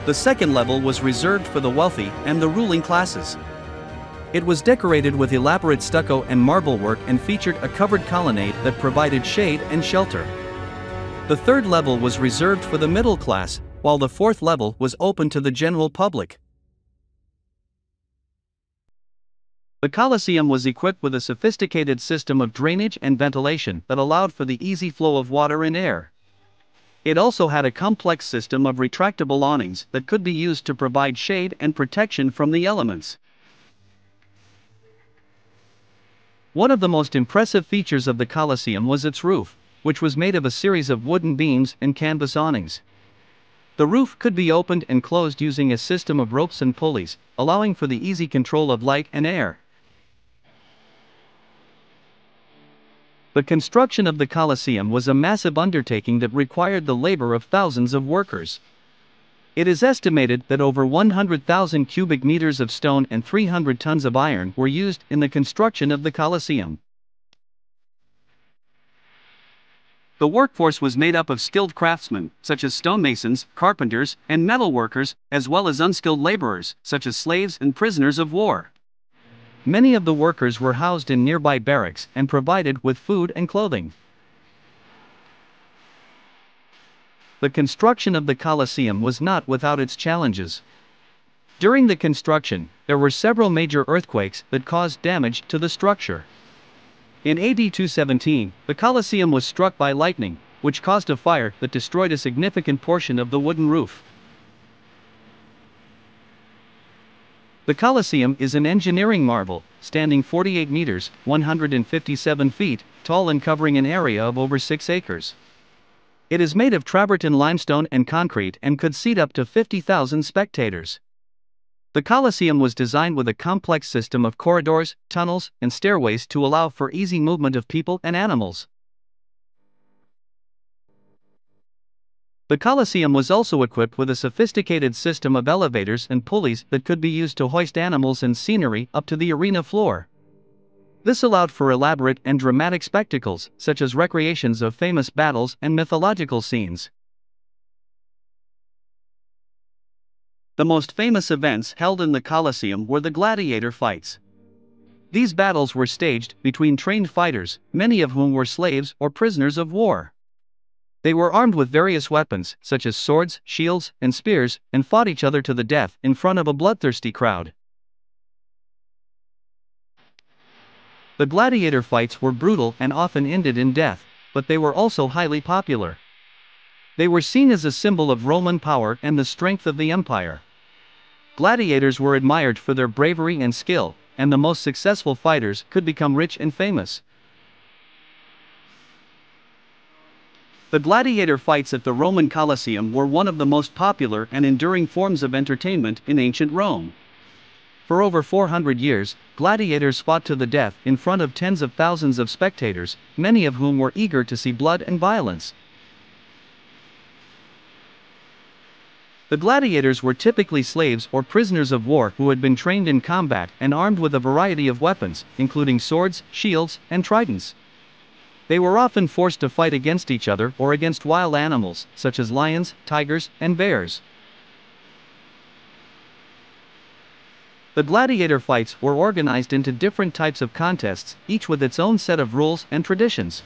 The second level was reserved for the wealthy and the ruling classes. It was decorated with elaborate stucco and marble work and featured a covered colonnade that provided shade and shelter. The third level was reserved for the middle class, while the fourth level was open to the general public. The Colosseum was equipped with a sophisticated system of drainage and ventilation that allowed for the easy flow of water and air. It also had a complex system of retractable awnings that could be used to provide shade and protection from the elements. One of the most impressive features of the Colosseum was its roof, which was made of a series of wooden beams and canvas awnings. The roof could be opened and closed using a system of ropes and pulleys, allowing for the easy control of light and air. The construction of the Colosseum was a massive undertaking that required the labor of thousands of workers. It is estimated that over 100,000 cubic meters of stone and 300 tons of iron were used in the construction of the Colosseum. The workforce was made up of skilled craftsmen, such as stonemasons, carpenters, and metalworkers, as well as unskilled laborers, such as slaves and prisoners of war. Many of the workers were housed in nearby barracks and provided with food and clothing. The construction of the Colosseum was not without its challenges. During the construction, there were several major earthquakes that caused damage to the structure. In AD 217, the Colosseum was struck by lightning, which caused a fire that destroyed a significant portion of the wooden roof. The Colosseum is an engineering marvel, standing 48 meters, 157 feet, tall and covering an area of over 6 acres. It is made of travertine limestone and concrete and could seat up to 50,000 spectators. The Colosseum was designed with a complex system of corridors, tunnels, and stairways to allow for easy movement of people and animals. The Colosseum was also equipped with a sophisticated system of elevators and pulleys that could be used to hoist animals and scenery up to the arena floor. This allowed for elaborate and dramatic spectacles, such as recreations of famous battles and mythological scenes. The most famous events held in the Colosseum were the gladiator fights. These battles were staged between trained fighters, many of whom were slaves or prisoners of war. They were armed with various weapons, such as swords, shields, and spears, and fought each other to the death in front of a bloodthirsty crowd. The gladiator fights were brutal and often ended in death, but they were also highly popular. They were seen as a symbol of Roman power and the strength of the empire. Gladiators were admired for their bravery and skill, and the most successful fighters could become rich and famous. The gladiator fights at the Roman Colosseum were one of the most popular and enduring forms of entertainment in ancient Rome. For over 400 years, gladiators fought to the death in front of tens of thousands of spectators, many of whom were eager to see blood and violence. The gladiators were typically slaves or prisoners of war who had been trained in combat and armed with a variety of weapons, including swords, shields, and tridents. They were often forced to fight against each other or against wild animals, such as lions, tigers, and bears. The gladiator fights were organized into different types of contests, each with its own set of rules and traditions.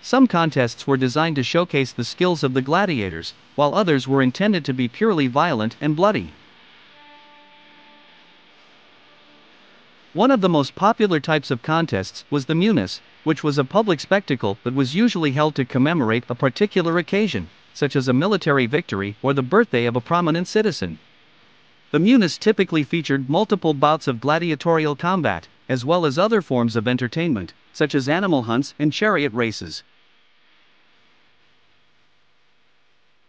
Some contests were designed to showcase the skills of the gladiators, while others were intended to be purely violent and bloody. One of the most popular types of contests was the Munis, which was a public spectacle that was usually held to commemorate a particular occasion, such as a military victory or the birthday of a prominent citizen. The Munis typically featured multiple bouts of gladiatorial combat, as well as other forms of entertainment, such as animal hunts and chariot races.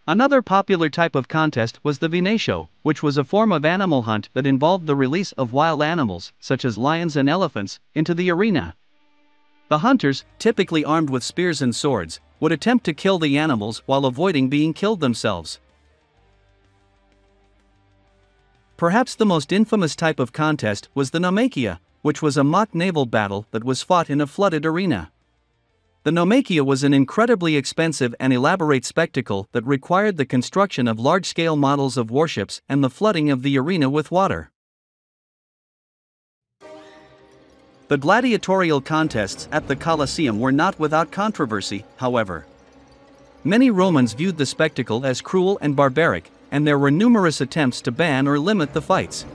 Another popular type of contest was the venatio, which was a form of animal hunt that involved the release of wild animals, such as lions and elephants, into the arena. The hunters, typically armed with spears and swords, would attempt to kill the animals while avoiding being killed themselves. Perhaps the most infamous type of contest was the Naumachia, which was a mock naval battle that was fought in a flooded arena. The Naumachia was an incredibly expensive and elaborate spectacle that required the construction of large-scale models of warships and the flooding of the arena with water. The gladiatorial contests at the Colosseum were not without controversy, however. Many Romans viewed the spectacle as cruel and barbaric, and there were numerous attempts to ban or limit the fights.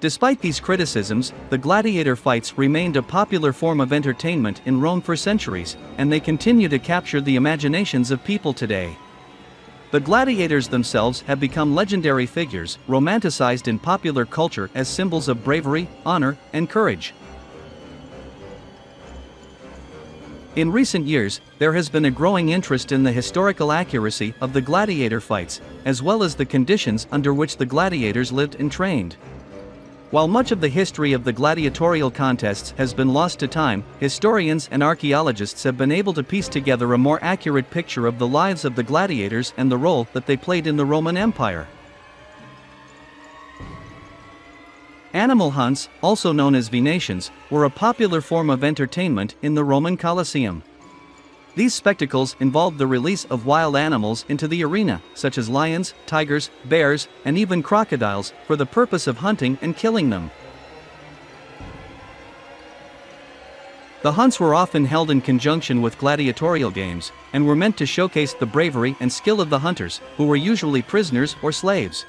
Despite these criticisms, the gladiator fights remained a popular form of entertainment in Rome for centuries, and they continue to capture the imaginations of people today. The gladiators themselves have become legendary figures, romanticized in popular culture as symbols of bravery, honor, and courage. In recent years, there has been a growing interest in the historical accuracy of the gladiator fights, as well as the conditions under which the gladiators lived and trained. While much of the history of the gladiatorial contests has been lost to time, historians and archaeologists have been able to piece together a more accurate picture of the lives of the gladiators and the role that they played in the Roman Empire. Animal hunts, also known as venations, were a popular form of entertainment in the Roman Colosseum. These spectacles involved the release of wild animals into the arena, such as lions, tigers, bears, and even crocodiles, for the purpose of hunting and killing them. The hunts were often held in conjunction with gladiatorial games, and were meant to showcase the bravery and skill of the hunters, who were usually prisoners or slaves.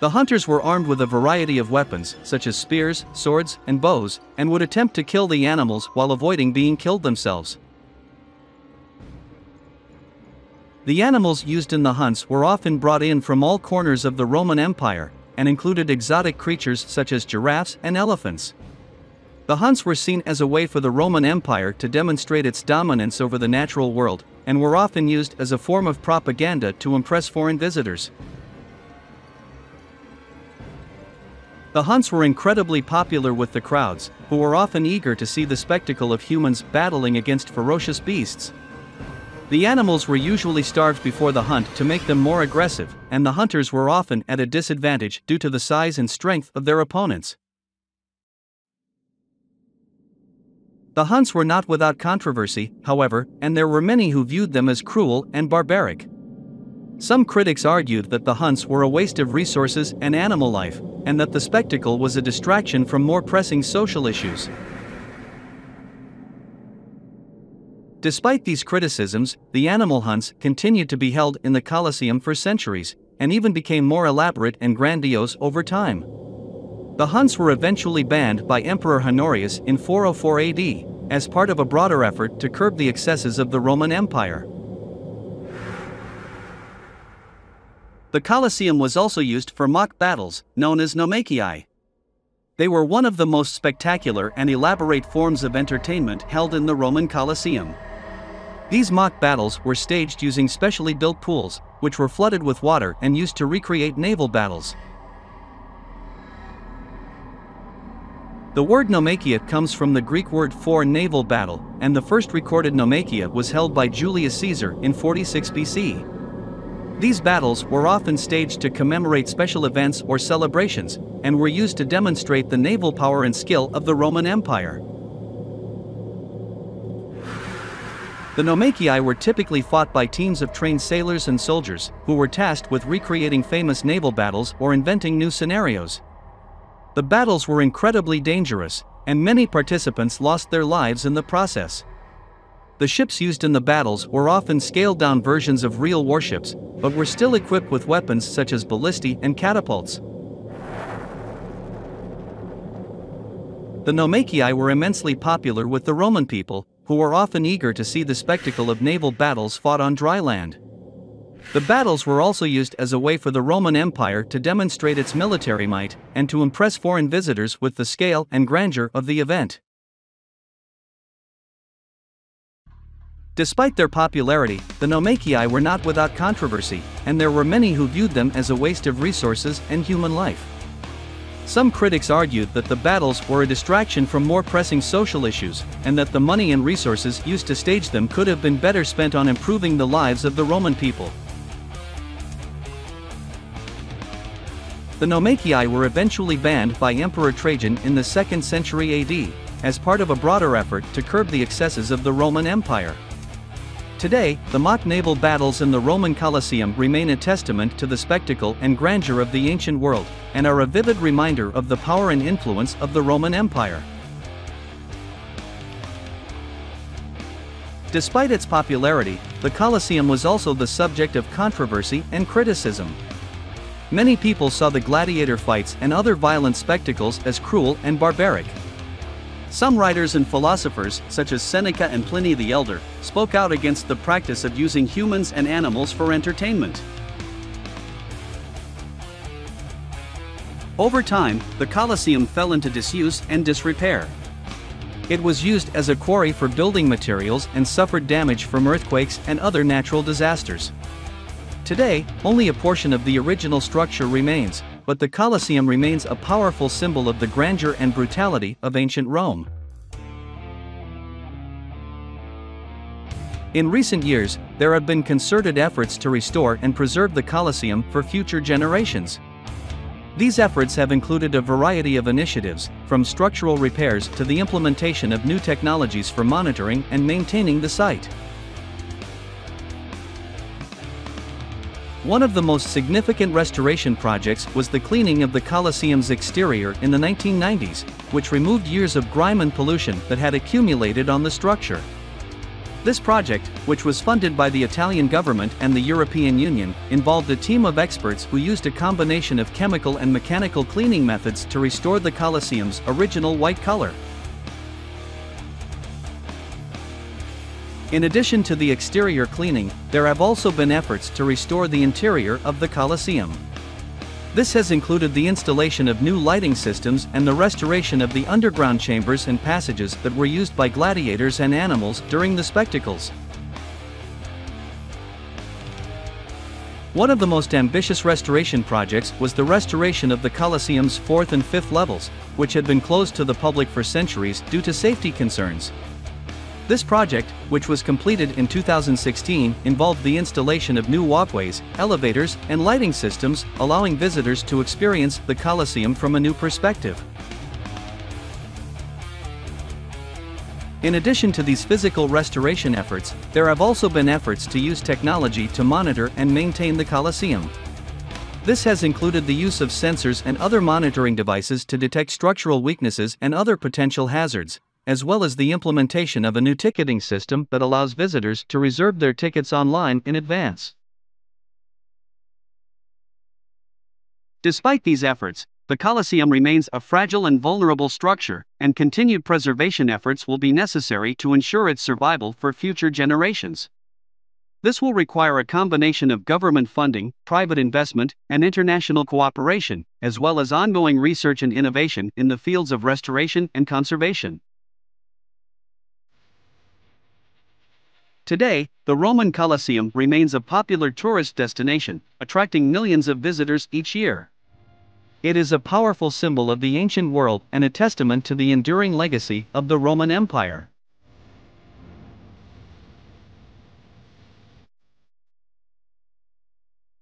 The hunters were armed with a variety of weapons, such as spears, swords, and bows, and would attempt to kill the animals while avoiding being killed themselves. The animals used in the hunts were often brought in from all corners of the Roman Empire, and included exotic creatures such as giraffes and elephants. The hunts were seen as a way for the Roman Empire to demonstrate its dominance over the natural world, and were often used as a form of propaganda to impress foreign visitors. The hunts were incredibly popular with the crowds, who were often eager to see the spectacle of humans battling against ferocious beasts. The animals were usually starved before the hunt to make them more aggressive, and the hunters were often at a disadvantage due to the size and strength of their opponents. The hunts were not without controversy, however, and there were many who viewed them as cruel and barbaric. Some critics argued that the hunts were a waste of resources and animal life, and that the spectacle was a distraction from more pressing social issues. Despite these criticisms, the animal hunts continued to be held in the Colosseum for centuries, and even became more elaborate and grandiose over time. The hunts were eventually banned by Emperor Honorius in 404 AD, as part of a broader effort to curb the excesses of the Roman Empire. The Colosseum was also used for mock battles, known as nomachii. They were one of the most spectacular and elaborate forms of entertainment held in the Roman Colosseum. These mock battles were staged using specially built pools, which were flooded with water and used to recreate naval battles. The word nomachia comes from the Greek word for naval battle, and the first recorded nomachia was held by Julius Caesar in 46 BC. These battles were often staged to commemorate special events or celebrations, and were used to demonstrate the naval power and skill of the Roman Empire. The nomachii were typically fought by teams of trained sailors and soldiers, who were tasked with recreating famous naval battles or inventing new scenarios. The battles were incredibly dangerous, and many participants lost their lives in the process. The ships used in the battles were often scaled-down versions of real warships, but were still equipped with weapons such as ballistae and catapults. The nomachii were immensely popular with the Roman people, who were often eager to see the spectacle of naval battles fought on dry land. The battles were also used as a way for the Roman Empire to demonstrate its military might, and to impress foreign visitors with the scale and grandeur of the event. Despite their popularity, the nomachii were not without controversy, and there were many who viewed them as a waste of resources and human life. Some critics argued that the battles were a distraction from more pressing social issues, and that the money and resources used to stage them could have been better spent on improving the lives of the Roman people. The nomachii were eventually banned by Emperor Trajan in the 2nd century AD, as part of a broader effort to curb the excesses of the Roman Empire. Today, the mock naval battles in the Roman Colosseum remain a testament to the spectacle and grandeur of the ancient world, and are a vivid reminder of the power and influence of the Roman Empire. Despite its popularity, the Colosseum was also the subject of controversy and criticism. Many people saw the gladiator fights and other violent spectacles as cruel and barbaric. Some writers and philosophers, such as Seneca and Pliny the Elder, spoke out against the practice of using humans and animals for entertainment. Over time, the Colosseum fell into disuse and disrepair. It was used as a quarry for building materials and suffered damage from earthquakes and other natural disasters. Today, only a portion of the original structure remains, but the Colosseum remains a powerful symbol of the grandeur and brutality of ancient Rome. In recent years, there have been concerted efforts to restore and preserve the Colosseum for future generations. These efforts have included a variety of initiatives, from structural repairs to the implementation of new technologies for monitoring and maintaining the site. One of the most significant restoration projects was the cleaning of the Colosseum's exterior in the 1990s, which removed years of grime and pollution that had accumulated on the structure. This project, which was funded by the Italian government and the European Union, involved a team of experts who used a combination of chemical and mechanical cleaning methods to restore the Colosseum's original white color. In addition to the exterior cleaning, there have also been efforts to restore the interior of the Colosseum. This has included the installation of new lighting systems and the restoration of the underground chambers and passages that were used by gladiators and animals during the spectacles. One of the most ambitious restoration projects was the restoration of the Colosseum's 4th and 5th levels, which had been closed to the public for centuries due to safety concerns. This project, which was completed in 2016, involved the installation of new walkways, elevators, and lighting systems, allowing visitors to experience the Colosseum from a new perspective. In addition to these physical restoration efforts, there have also been efforts to use technology to monitor and maintain the Colosseum. This has included the use of sensors and other monitoring devices to detect structural weaknesses and other potential hazards, as well as the implementation of a new ticketing system that allows visitors to reserve their tickets online in advance. Despite these efforts, the Colosseum remains a fragile and vulnerable structure, and continued preservation efforts will be necessary to ensure its survival for future generations. This will require a combination of government funding, private investment, and international cooperation, as well as ongoing research and innovation in the fields of restoration and conservation. Today, the Roman Colosseum remains a popular tourist destination, attracting millions of visitors each year. It is a powerful symbol of the ancient world and a testament to the enduring legacy of the Roman Empire.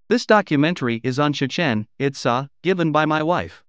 This documentary is on Chechen Itza, given by my wife.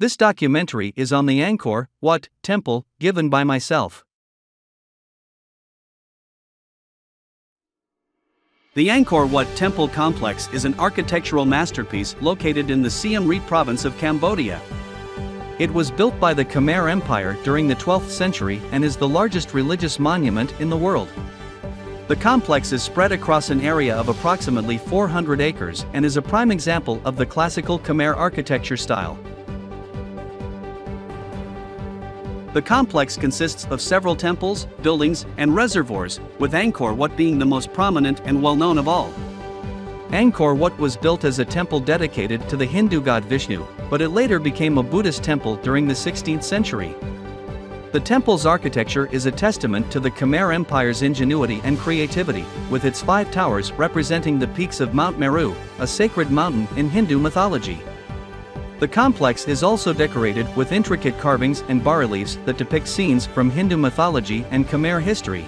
This documentary is on the Angkor Wat temple given by myself. The Angkor Wat temple complex is an architectural masterpiece located in the Siem Reap province of Cambodia. It was built by the Khmer Empire during the 12th century and is the largest religious monument in the world. The complex is spread across an area of approximately 400 acres and is a prime example of the classical Khmer architecture style. The complex consists of several temples, buildings, and reservoirs, with Angkor Wat being the most prominent and well-known of all. Angkor Wat was built as a temple dedicated to the Hindu god Vishnu, but it later became a Buddhist temple during the 16th century. The temple's architecture is a testament to the Khmer Empire's ingenuity and creativity, with its 5 towers representing the peaks of Mount Meru, a sacred mountain in Hindu mythology. The complex is also decorated with intricate carvings and bas-reliefs that depict scenes from Hindu mythology and Khmer history.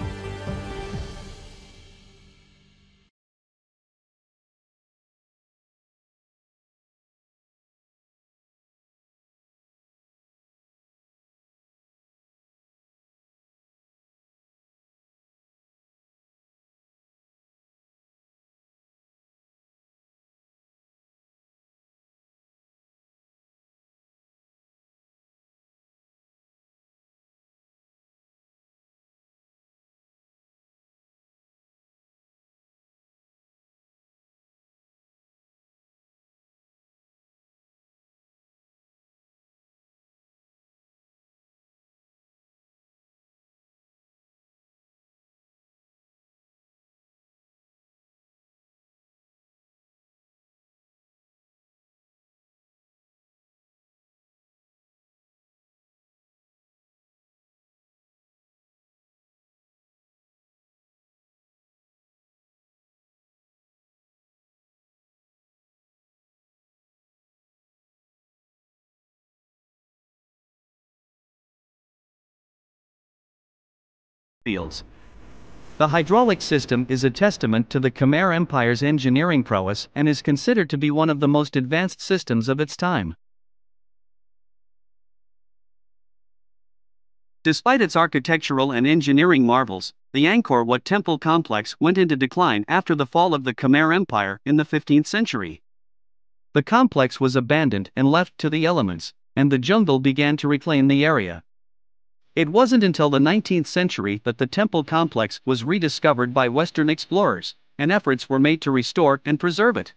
The hydraulic system is a testament to the Khmer Empire's engineering prowess and is considered to be one of the most advanced systems of its time. Despite its architectural and engineering marvels, the Angkor Wat temple complex went into decline after the fall of the Khmer Empire in the 15th century. The complex was abandoned and left to the elements, and the jungle began to reclaim the area. It wasn't until the 19th century that the temple complex was rediscovered by Western explorers, and efforts were made to restore and preserve it.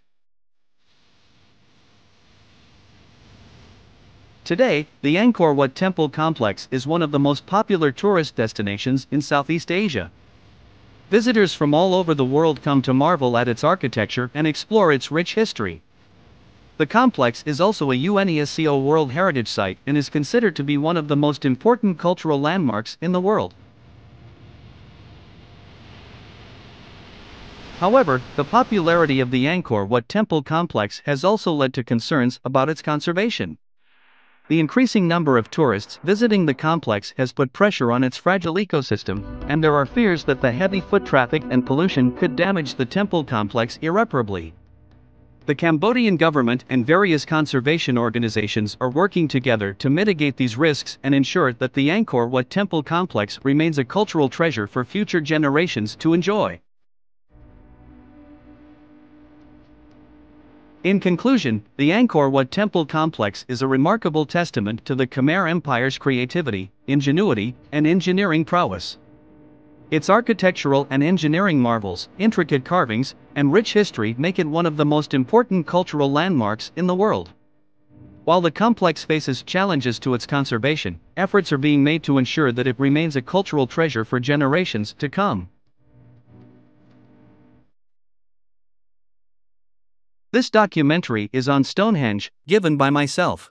Today, the Angkor Wat temple complex is one of the most popular tourist destinations in Southeast Asia. Visitors from all over the world come to marvel at its architecture and explore its rich history. The complex is also a UNESCO World Heritage Site and is considered to be one of the most important cultural landmarks in the world. However, the popularity of the Angkor Wat temple complex has also led to concerns about its conservation. The increasing number of tourists visiting the complex has put pressure on its fragile ecosystem, and there are fears that the heavy foot traffic and pollution could damage the temple complex irreparably. The Cambodian government and various conservation organizations are working together to mitigate these risks and ensure that the Angkor Wat temple complex remains a cultural treasure for future generations to enjoy. In conclusion, the Angkor Wat temple complex is a remarkable testament to the Khmer Empire's creativity, ingenuity, and engineering prowess. Its architectural and engineering marvels, intricate carvings, and rich history make it one of the most important cultural landmarks in the world. While the complex faces challenges to its conservation, efforts are being made to ensure that it remains a cultural treasure for generations to come. This documentary is on Stonehenge, given by myself.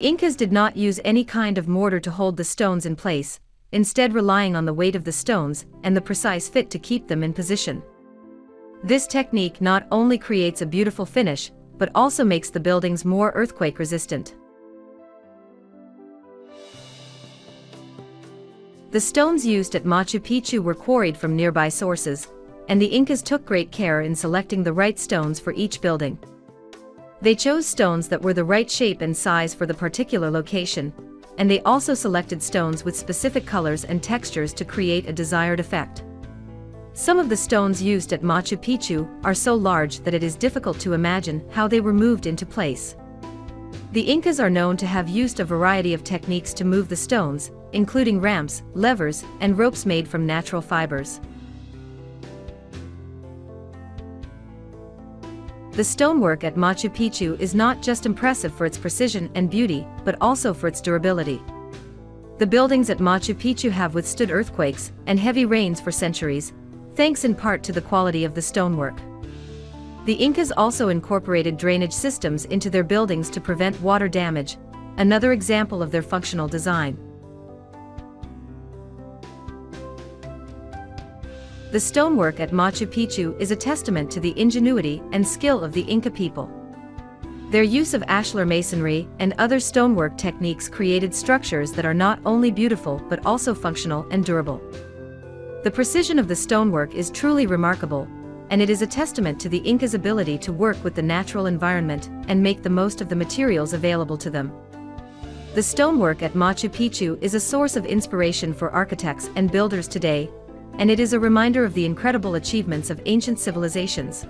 Incas did not use any kind of mortar to hold the stones in place, instead relying on the weight of the stones and the precise fit to keep them in position. This technique not only creates a beautiful finish, but also makes the buildings more earthquake-resistant. The stones used at Machu Picchu were quarried from nearby sources, and the Incas took great care in selecting the right stones for each building. They chose stones that were the right shape and size for the particular location, and they also selected stones with specific colors and textures to create a desired effect. Some of the stones used at Machu Picchu are so large that it is difficult to imagine how they were moved into place. The Incas are known to have used a variety of techniques to move the stones, including ramps, levers, and ropes made from natural fibers. The stonework at Machu Picchu is not just impressive for its precision and beauty, but also for its durability. The buildings at Machu Picchu have withstood earthquakes and heavy rains for centuries, thanks in part to the quality of the stonework. The Incas also incorporated drainage systems into their buildings to prevent water damage, another example of their functional design. The stonework at Machu Picchu is a testament to the ingenuity and skill of the Inca people. Their use of ashlar masonry and other stonework techniques created structures that are not only beautiful but also functional and durable. The precision of the stonework is truly remarkable, and it is a testament to the Incas' ability to work with the natural environment and make the most of the materials available to them. The stonework at Machu Picchu is a source of inspiration for architects and builders today, and it is a reminder of the incredible achievements of ancient civilizations.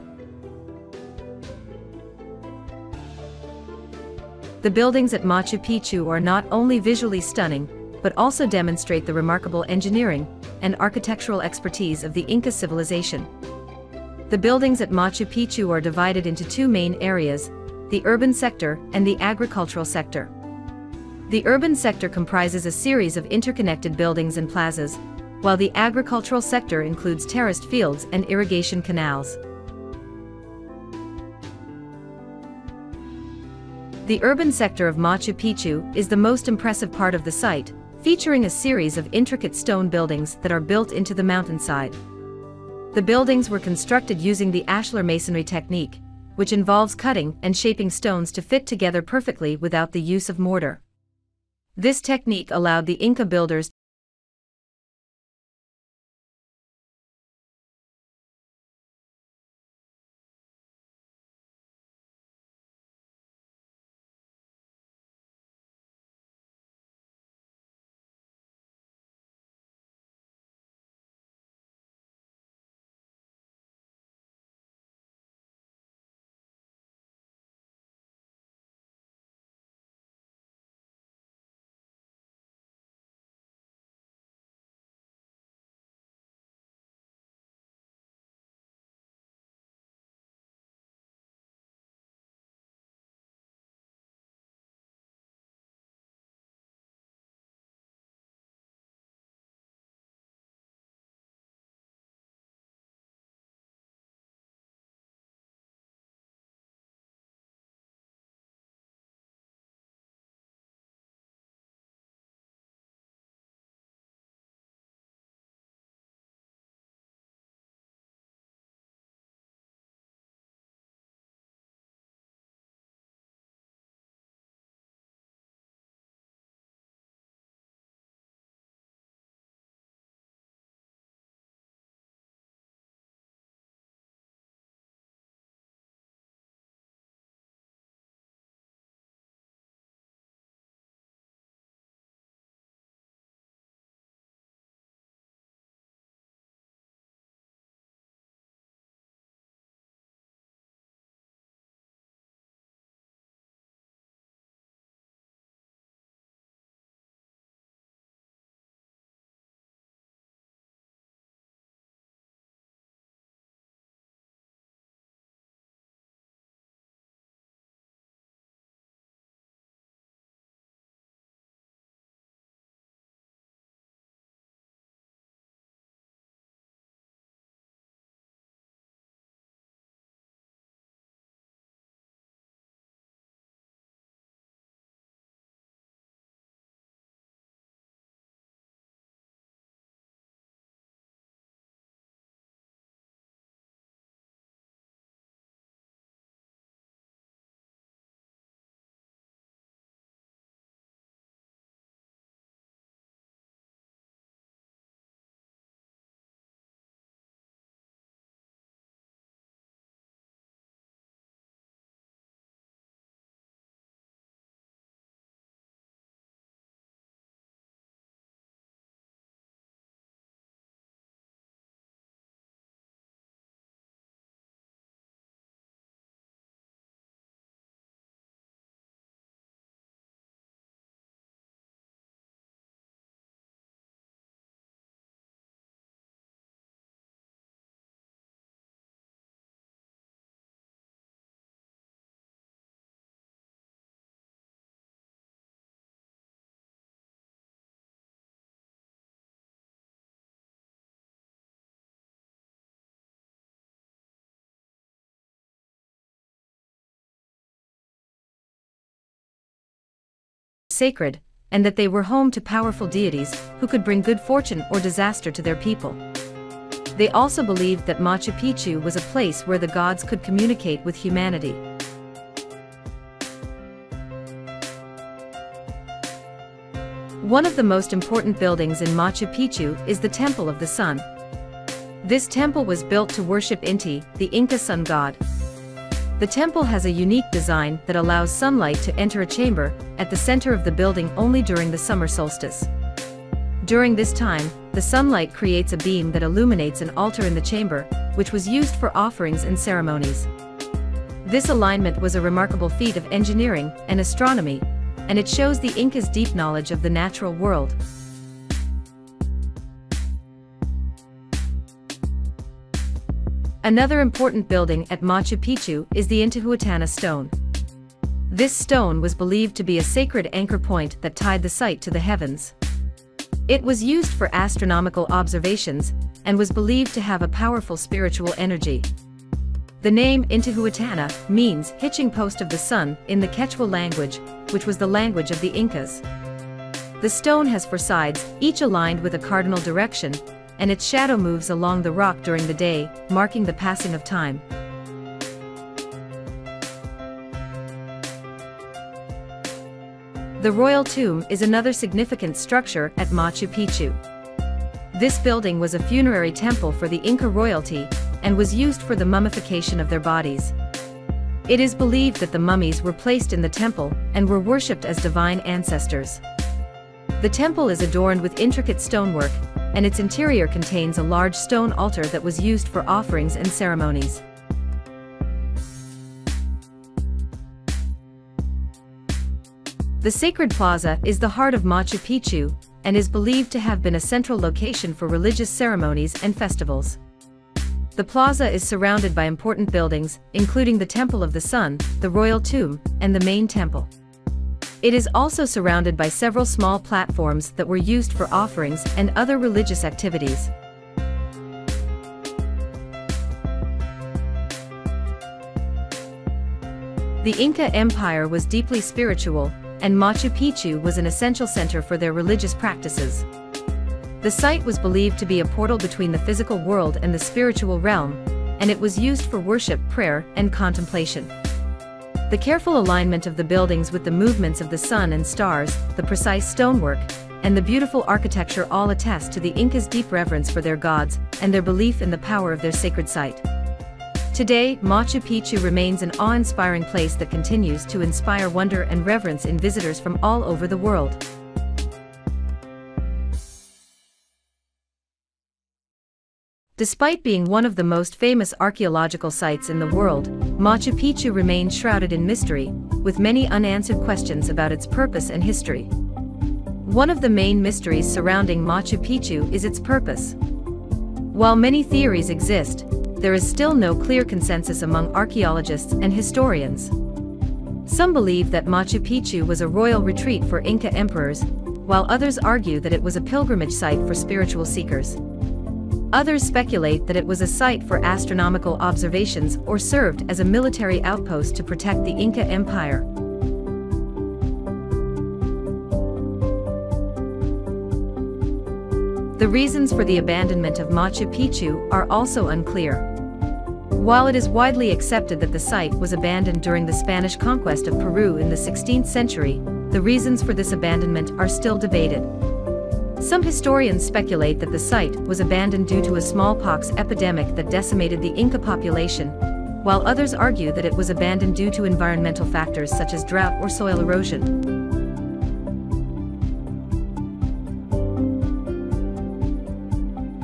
The buildings at Machu Picchu are not only visually stunning, but also demonstrate the remarkable engineering and architectural expertise of the Inca civilization. The buildings at Machu Picchu are divided into two main areas, the urban sector and the agricultural sector. The urban sector comprises a series of interconnected buildings and plazas, while the agricultural sector includes terraced fields and irrigation canals. The urban sector of Machu Picchu is the most impressive part of the site, featuring a series of intricate stone buildings that are built into the mountainside. The buildings were constructed using the ashlar masonry technique, which involves cutting and shaping stones to fit together perfectly without the use of mortar. This technique allowed the Inca builders sacred, and that they were home to powerful deities who could bring good fortune or disaster to their people. They also believed that Machu Picchu was a place where the gods could communicate with humanity. One of the most important buildings in Machu Picchu is the Temple of the Sun. This temple was built to worship Inti, the Inca sun god. The temple has a unique design that allows sunlight to enter a chamber at the center of the building only during the summer solstice. During this time, the sunlight creates a beam that illuminates an altar in the chamber, which was used for offerings and ceremonies. This alignment was a remarkable feat of engineering and astronomy, and it shows the Incas' deep knowledge of the natural world. Another important building at Machu Picchu is the Intihuatana stone. This stone was believed to be a sacred anchor point that tied the site to the heavens. It was used for astronomical observations and was believed to have a powerful spiritual energy. The name Intihuatana means hitching post of the sun in the Quechua language, which was the language of the Incas. The stone has four sides, each aligned with a cardinal direction, and its shadow moves along the rock during the day, marking the passing of time. The Royal Tomb is another significant structure at Machu Picchu. This building was a funerary temple for the Inca royalty and was used for the mummification of their bodies. It is believed that the mummies were placed in the temple and were worshipped as divine ancestors. The temple is adorned with intricate stonework, and its interior contains a large stone altar that was used for offerings and ceremonies. The Sacred Plaza is the heart of Machu Picchu and is believed to have been a central location for religious ceremonies and festivals. The plaza is surrounded by important buildings, including the Temple of the Sun, the Royal Tomb, and the main temple. It is also surrounded by several small platforms that were used for offerings and other religious activities. The Inca Empire was deeply spiritual, and Machu Picchu was an essential center for their religious practices. The site was believed to be a portal between the physical world and the spiritual realm, and it was used for worship, prayer, and contemplation. The careful alignment of the buildings with the movements of the sun and stars, the precise stonework, and the beautiful architecture all attest to the Incas' deep reverence for their gods and their belief in the power of their sacred site. Today, Machu Picchu remains an awe-inspiring place that continues to inspire wonder and reverence in visitors from all over the world. Despite being one of the most famous archaeological sites in the world, Machu Picchu remains shrouded in mystery, with many unanswered questions about its purpose and history. One of the main mysteries surrounding Machu Picchu is its purpose. While many theories exist, there is still no clear consensus among archaeologists and historians. Some believe that Machu Picchu was a royal retreat for Inca emperors, while others argue that it was a pilgrimage site for spiritual seekers. Others speculate that it was a site for astronomical observations or served as a military outpost to protect the Inca Empire. The reasons for the abandonment of Machu Picchu are also unclear. While it is widely accepted that the site was abandoned during the Spanish conquest of Peru in the 16th century, the reasons for this abandonment are still debated. Some historians speculate that the site was abandoned due to a smallpox epidemic that decimated the Inca population, while others argue that it was abandoned due to environmental factors such as drought or soil erosion.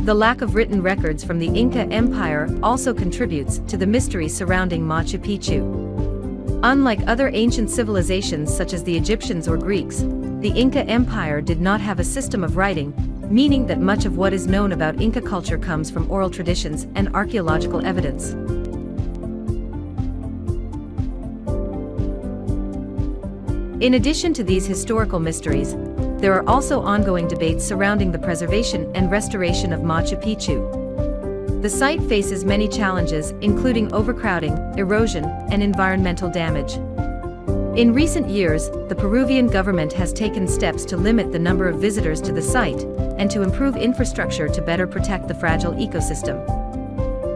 The lack of written records from the Inca Empire also contributes to the mystery surrounding Machu Picchu. Unlike other ancient civilizations such as the Egyptians or Greeks, the Inca Empire did not have a system of writing, meaning that much of what is known about Inca culture comes from oral traditions and archaeological evidence. In addition to these historical mysteries, there are also ongoing debates surrounding the preservation and restoration of Machu Picchu. The site faces many challenges, including overcrowding, erosion, and environmental damage. In recent years, the Peruvian government has taken steps to limit the number of visitors to the site, and to improve infrastructure to better protect the fragile ecosystem.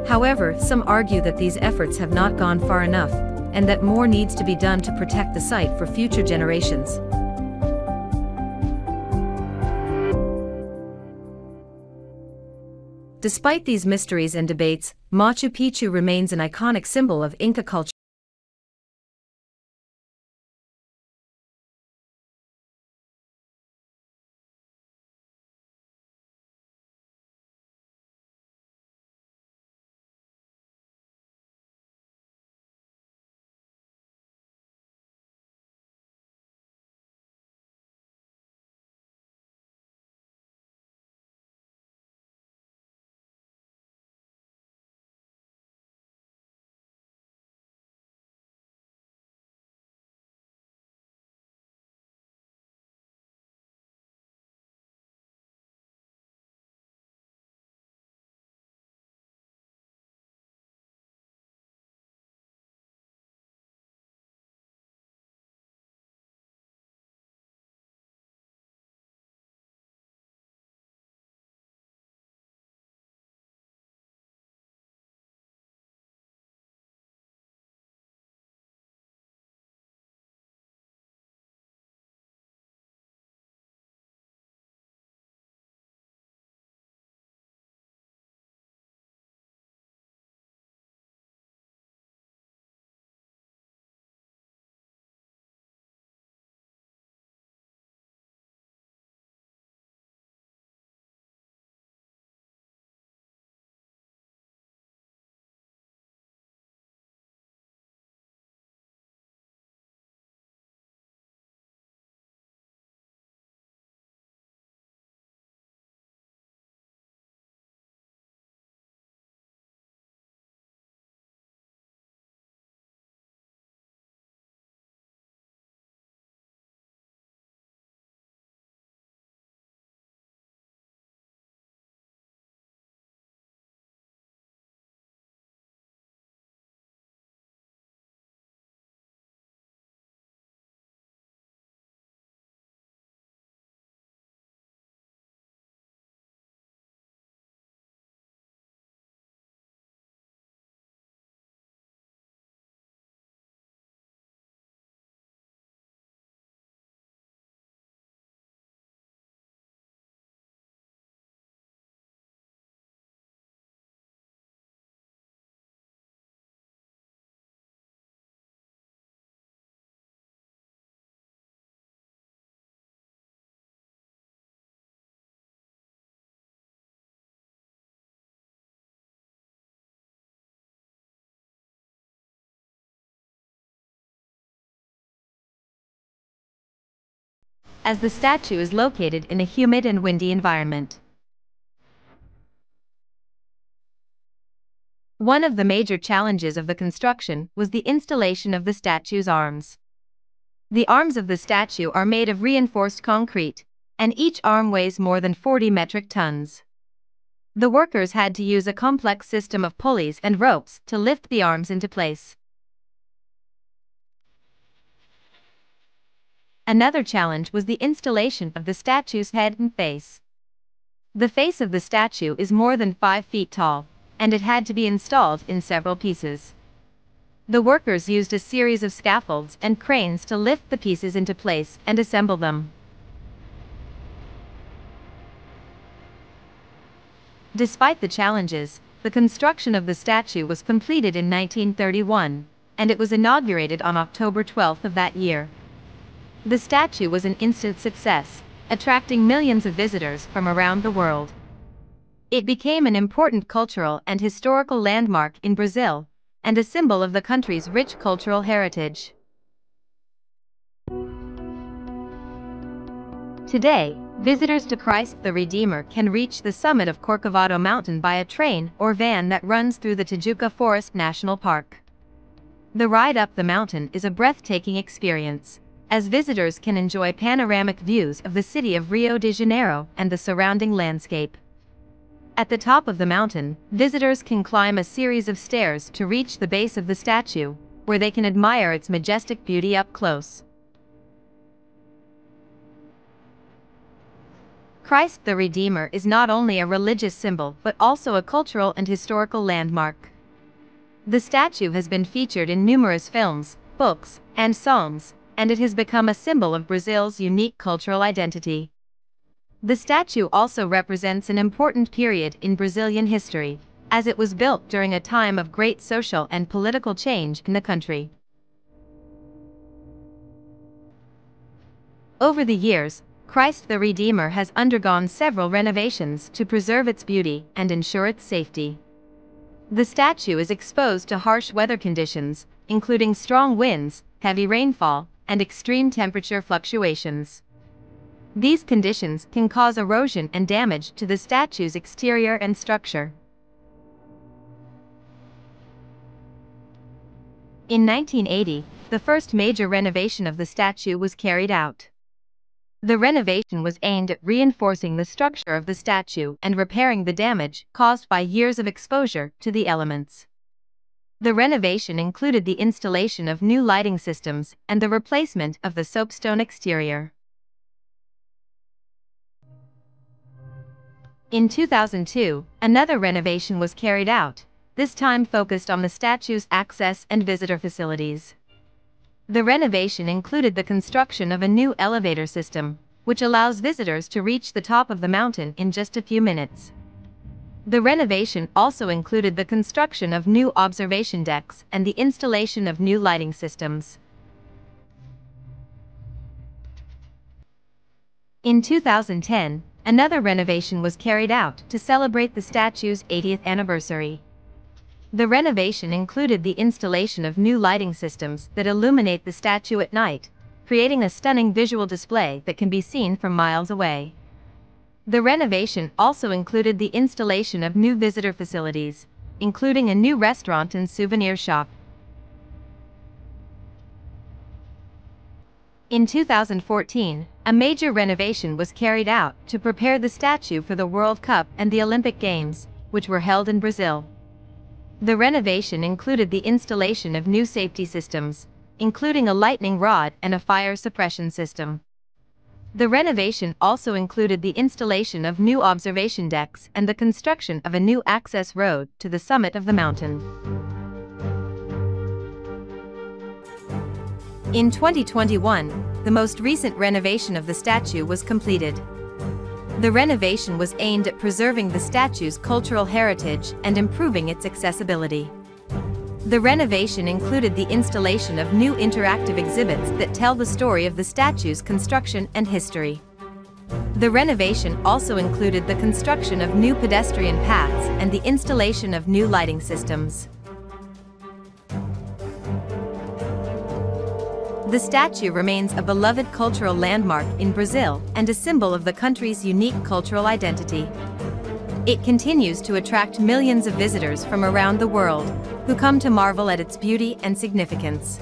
However, some argue that these efforts have not gone far enough, and that more needs to be done to protect the site for future generations. Despite these mysteries and debates, Machu Picchu remains an iconic symbol of Inca culture. As the statue is located in a humid and windy environment. One of the major challenges of the construction was the installation of the statue's arms. The arms of the statue are made of reinforced concrete, and each arm weighs more than 40 metric tons. The workers had to use a complex system of pulleys and ropes to lift the arms into place. Another challenge was the installation of the statue's head and face. The face of the statue is more than 5 feet tall, and it had to be installed in several pieces. The workers used a series of scaffolds and cranes to lift the pieces into place and assemble them. Despite the challenges, the construction of the statue was completed in 1931, and it was inaugurated on October 12 of that year. The statue was an instant success, attracting millions of visitors from around the world. It became an important cultural and historical landmark in Brazil, and a symbol of the country's rich cultural heritage. Today, visitors to Christ the Redeemer can reach the summit of Corcovado Mountain by a train or van that runs through the Tijuca Forest National Park. The ride up the mountain is a breathtaking experience, as visitors can enjoy panoramic views of the city of Rio de Janeiro and the surrounding landscape. At the top of the mountain, visitors can climb a series of stairs to reach the base of the statue, where they can admire its majestic beauty up close. Christ the Redeemer is not only a religious symbol but also a cultural and historical landmark. The statue has been featured in numerous films, books, and songs, and it has become a symbol of Brazil's unique cultural identity. The statue also represents an important period in Brazilian history, as it was built during a time of great social and political change in the country. Over the years, Christ the Redeemer has undergone several renovations to preserve its beauty and ensure its safety. The statue is exposed to harsh weather conditions, including strong winds, heavy rainfall, and extreme temperature fluctuations. These conditions can cause erosion and damage to the statue's exterior and structure. In 1980, the first major renovation of the statue was carried out. The renovation was aimed at reinforcing the structure of the statue and repairing the damage caused by years of exposure to the elements. The renovation included the installation of new lighting systems and the replacement of the soapstone exterior. In 2002, another renovation was carried out, this time focused on the statue's access and visitor facilities. The renovation included the construction of a new elevator system, which allows visitors to reach the top of the mountain in just a few minutes. The renovation also included the construction of new observation decks and the installation of new lighting systems. In 2010, another renovation was carried out to celebrate the statue's 80th anniversary. The renovation included the installation of new lighting systems that illuminate the statue at night, creating a stunning visual display that can be seen from miles away. The renovation also included the installation of new visitor facilities, including a new restaurant and souvenir shop. In 2014, a major renovation was carried out to prepare the statue for the World Cup and the Olympic Games, which were held in Brazil. The renovation included the installation of new safety systems, including a lightning rod and a fire suppression system. The renovation also included the installation of new observation decks and the construction of a new access road to the summit of the mountain. In 2021, the most recent renovation of the statue was completed. The renovation was aimed at preserving the statue's cultural heritage and improving its accessibility. The renovation included the installation of new interactive exhibits that tell the story of the statue's construction and history. The renovation also included the construction of new pedestrian paths and the installation of new lighting systems. The statue remains a beloved cultural landmark in Brazil and a symbol of the country's unique cultural identity. It continues to attract millions of visitors from around the world, who come to marvel at its beauty and significance.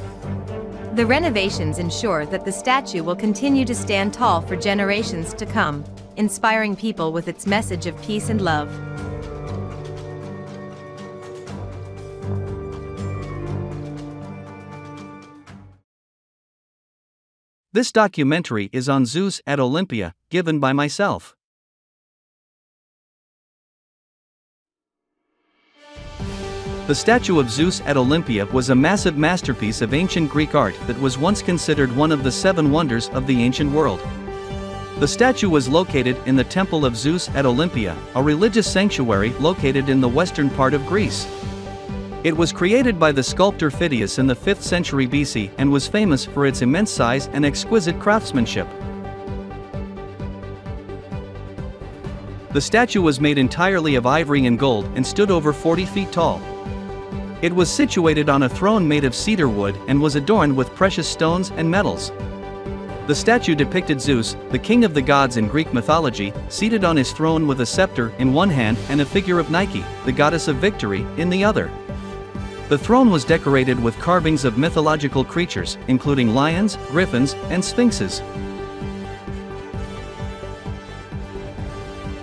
The renovations ensure that the statue will continue to stand tall for generations to come, inspiring people with its message of peace and love. This documentary is on Zeus at Olympia, given by myself. The statue of Zeus at Olympia was a massive masterpiece of ancient Greek art that was once considered one of the seven wonders of the ancient world. The statue was located in the Temple of Zeus at Olympia, a religious sanctuary located in the western part of Greece. It was created by the sculptor Phidias in the 5th century BC and was famous for its immense size and exquisite craftsmanship. The statue was made entirely of ivory and gold and stood over 40 feet tall. It was situated on a throne made of cedar wood and was adorned with precious stones and metals. The statue depicted Zeus, the king of the gods in Greek mythology, seated on his throne with a scepter in one hand and a figure of Nike, the goddess of victory, in the other. The throne was decorated with carvings of mythological creatures, including lions, griffins, and sphinxes.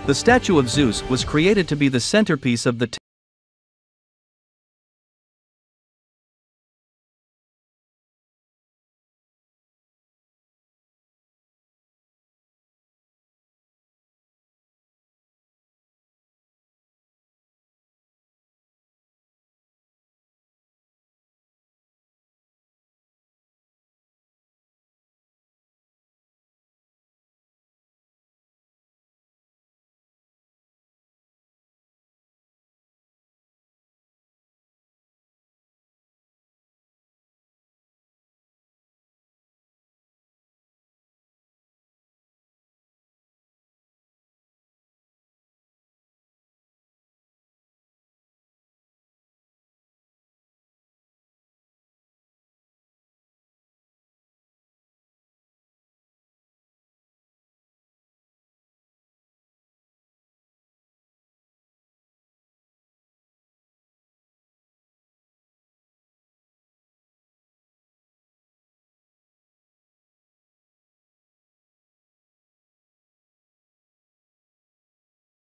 The statue of Zeus was created to be the centerpiece of the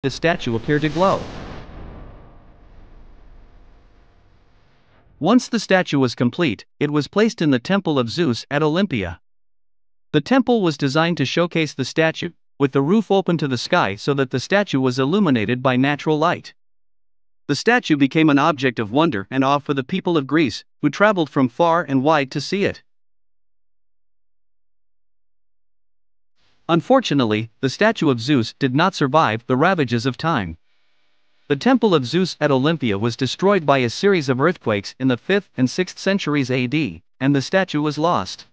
The statue appeared to glow. Once the statue was complete, it was placed in the Temple of Zeus at Olympia. The temple was designed to showcase the statue, with the roof open to the sky so that the statue was illuminated by natural light. The statue became an object of wonder and awe for the people of Greece, who traveled from far and wide to see it. Unfortunately, the statue of Zeus did not survive the ravages of time. The temple of Zeus at Olympia was destroyed by a series of earthquakes in the 5th and 6th centuries AD, and the statue was lost.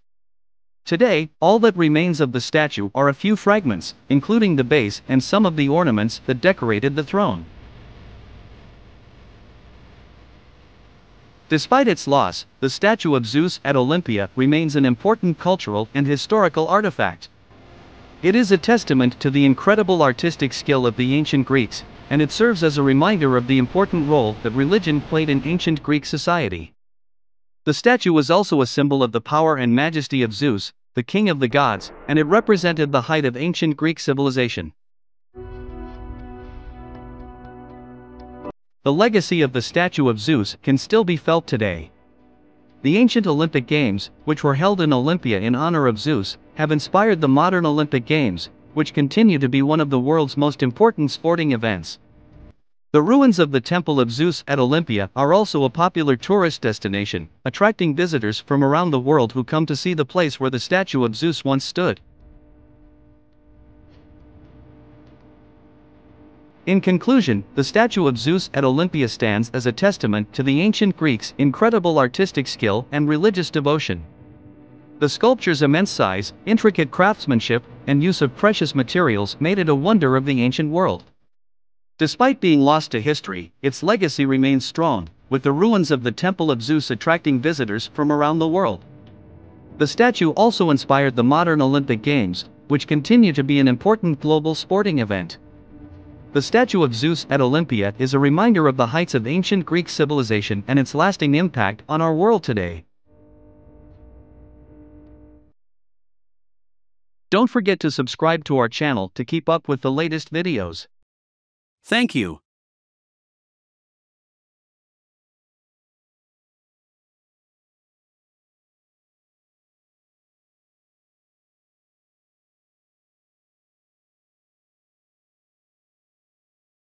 Today, all that remains of the statue are a few fragments, including the base and some of the ornaments that decorated the throne. Despite its loss, the statue of Zeus at Olympia remains an important cultural and historical artifact. It is a testament to the incredible artistic skill of the ancient Greeks, and it serves as a reminder of the important role that religion played in ancient Greek society. The statue was also a symbol of the power and majesty of Zeus, the king of the gods, and it represented the height of ancient Greek civilization. The legacy of the statue of Zeus can still be felt today. The ancient Olympic Games, which were held in Olympia in honor of Zeus, have inspired the modern Olympic Games, which continue to be one of the world's most important sporting events. The ruins of the Temple of Zeus at Olympia are also a popular tourist destination, attracting visitors from around the world who come to see the place where the statue of Zeus once stood. In conclusion, the statue of Zeus at Olympia stands as a testament to the ancient Greeks' incredible artistic skill and religious devotion. The sculpture's immense size, intricate craftsmanship, and use of precious materials made it a wonder of the ancient world. Despite being lost to history, its legacy remains strong, with the ruins of the Temple of Zeus attracting visitors from around the world. The statue also inspired the modern Olympic Games, which continue to be an important global sporting event. The statue of Zeus at Olympia is a reminder of the heights of ancient Greek civilization and its lasting impact on our world today. Don't forget to subscribe to our channel to keep up with the latest videos. Thank you.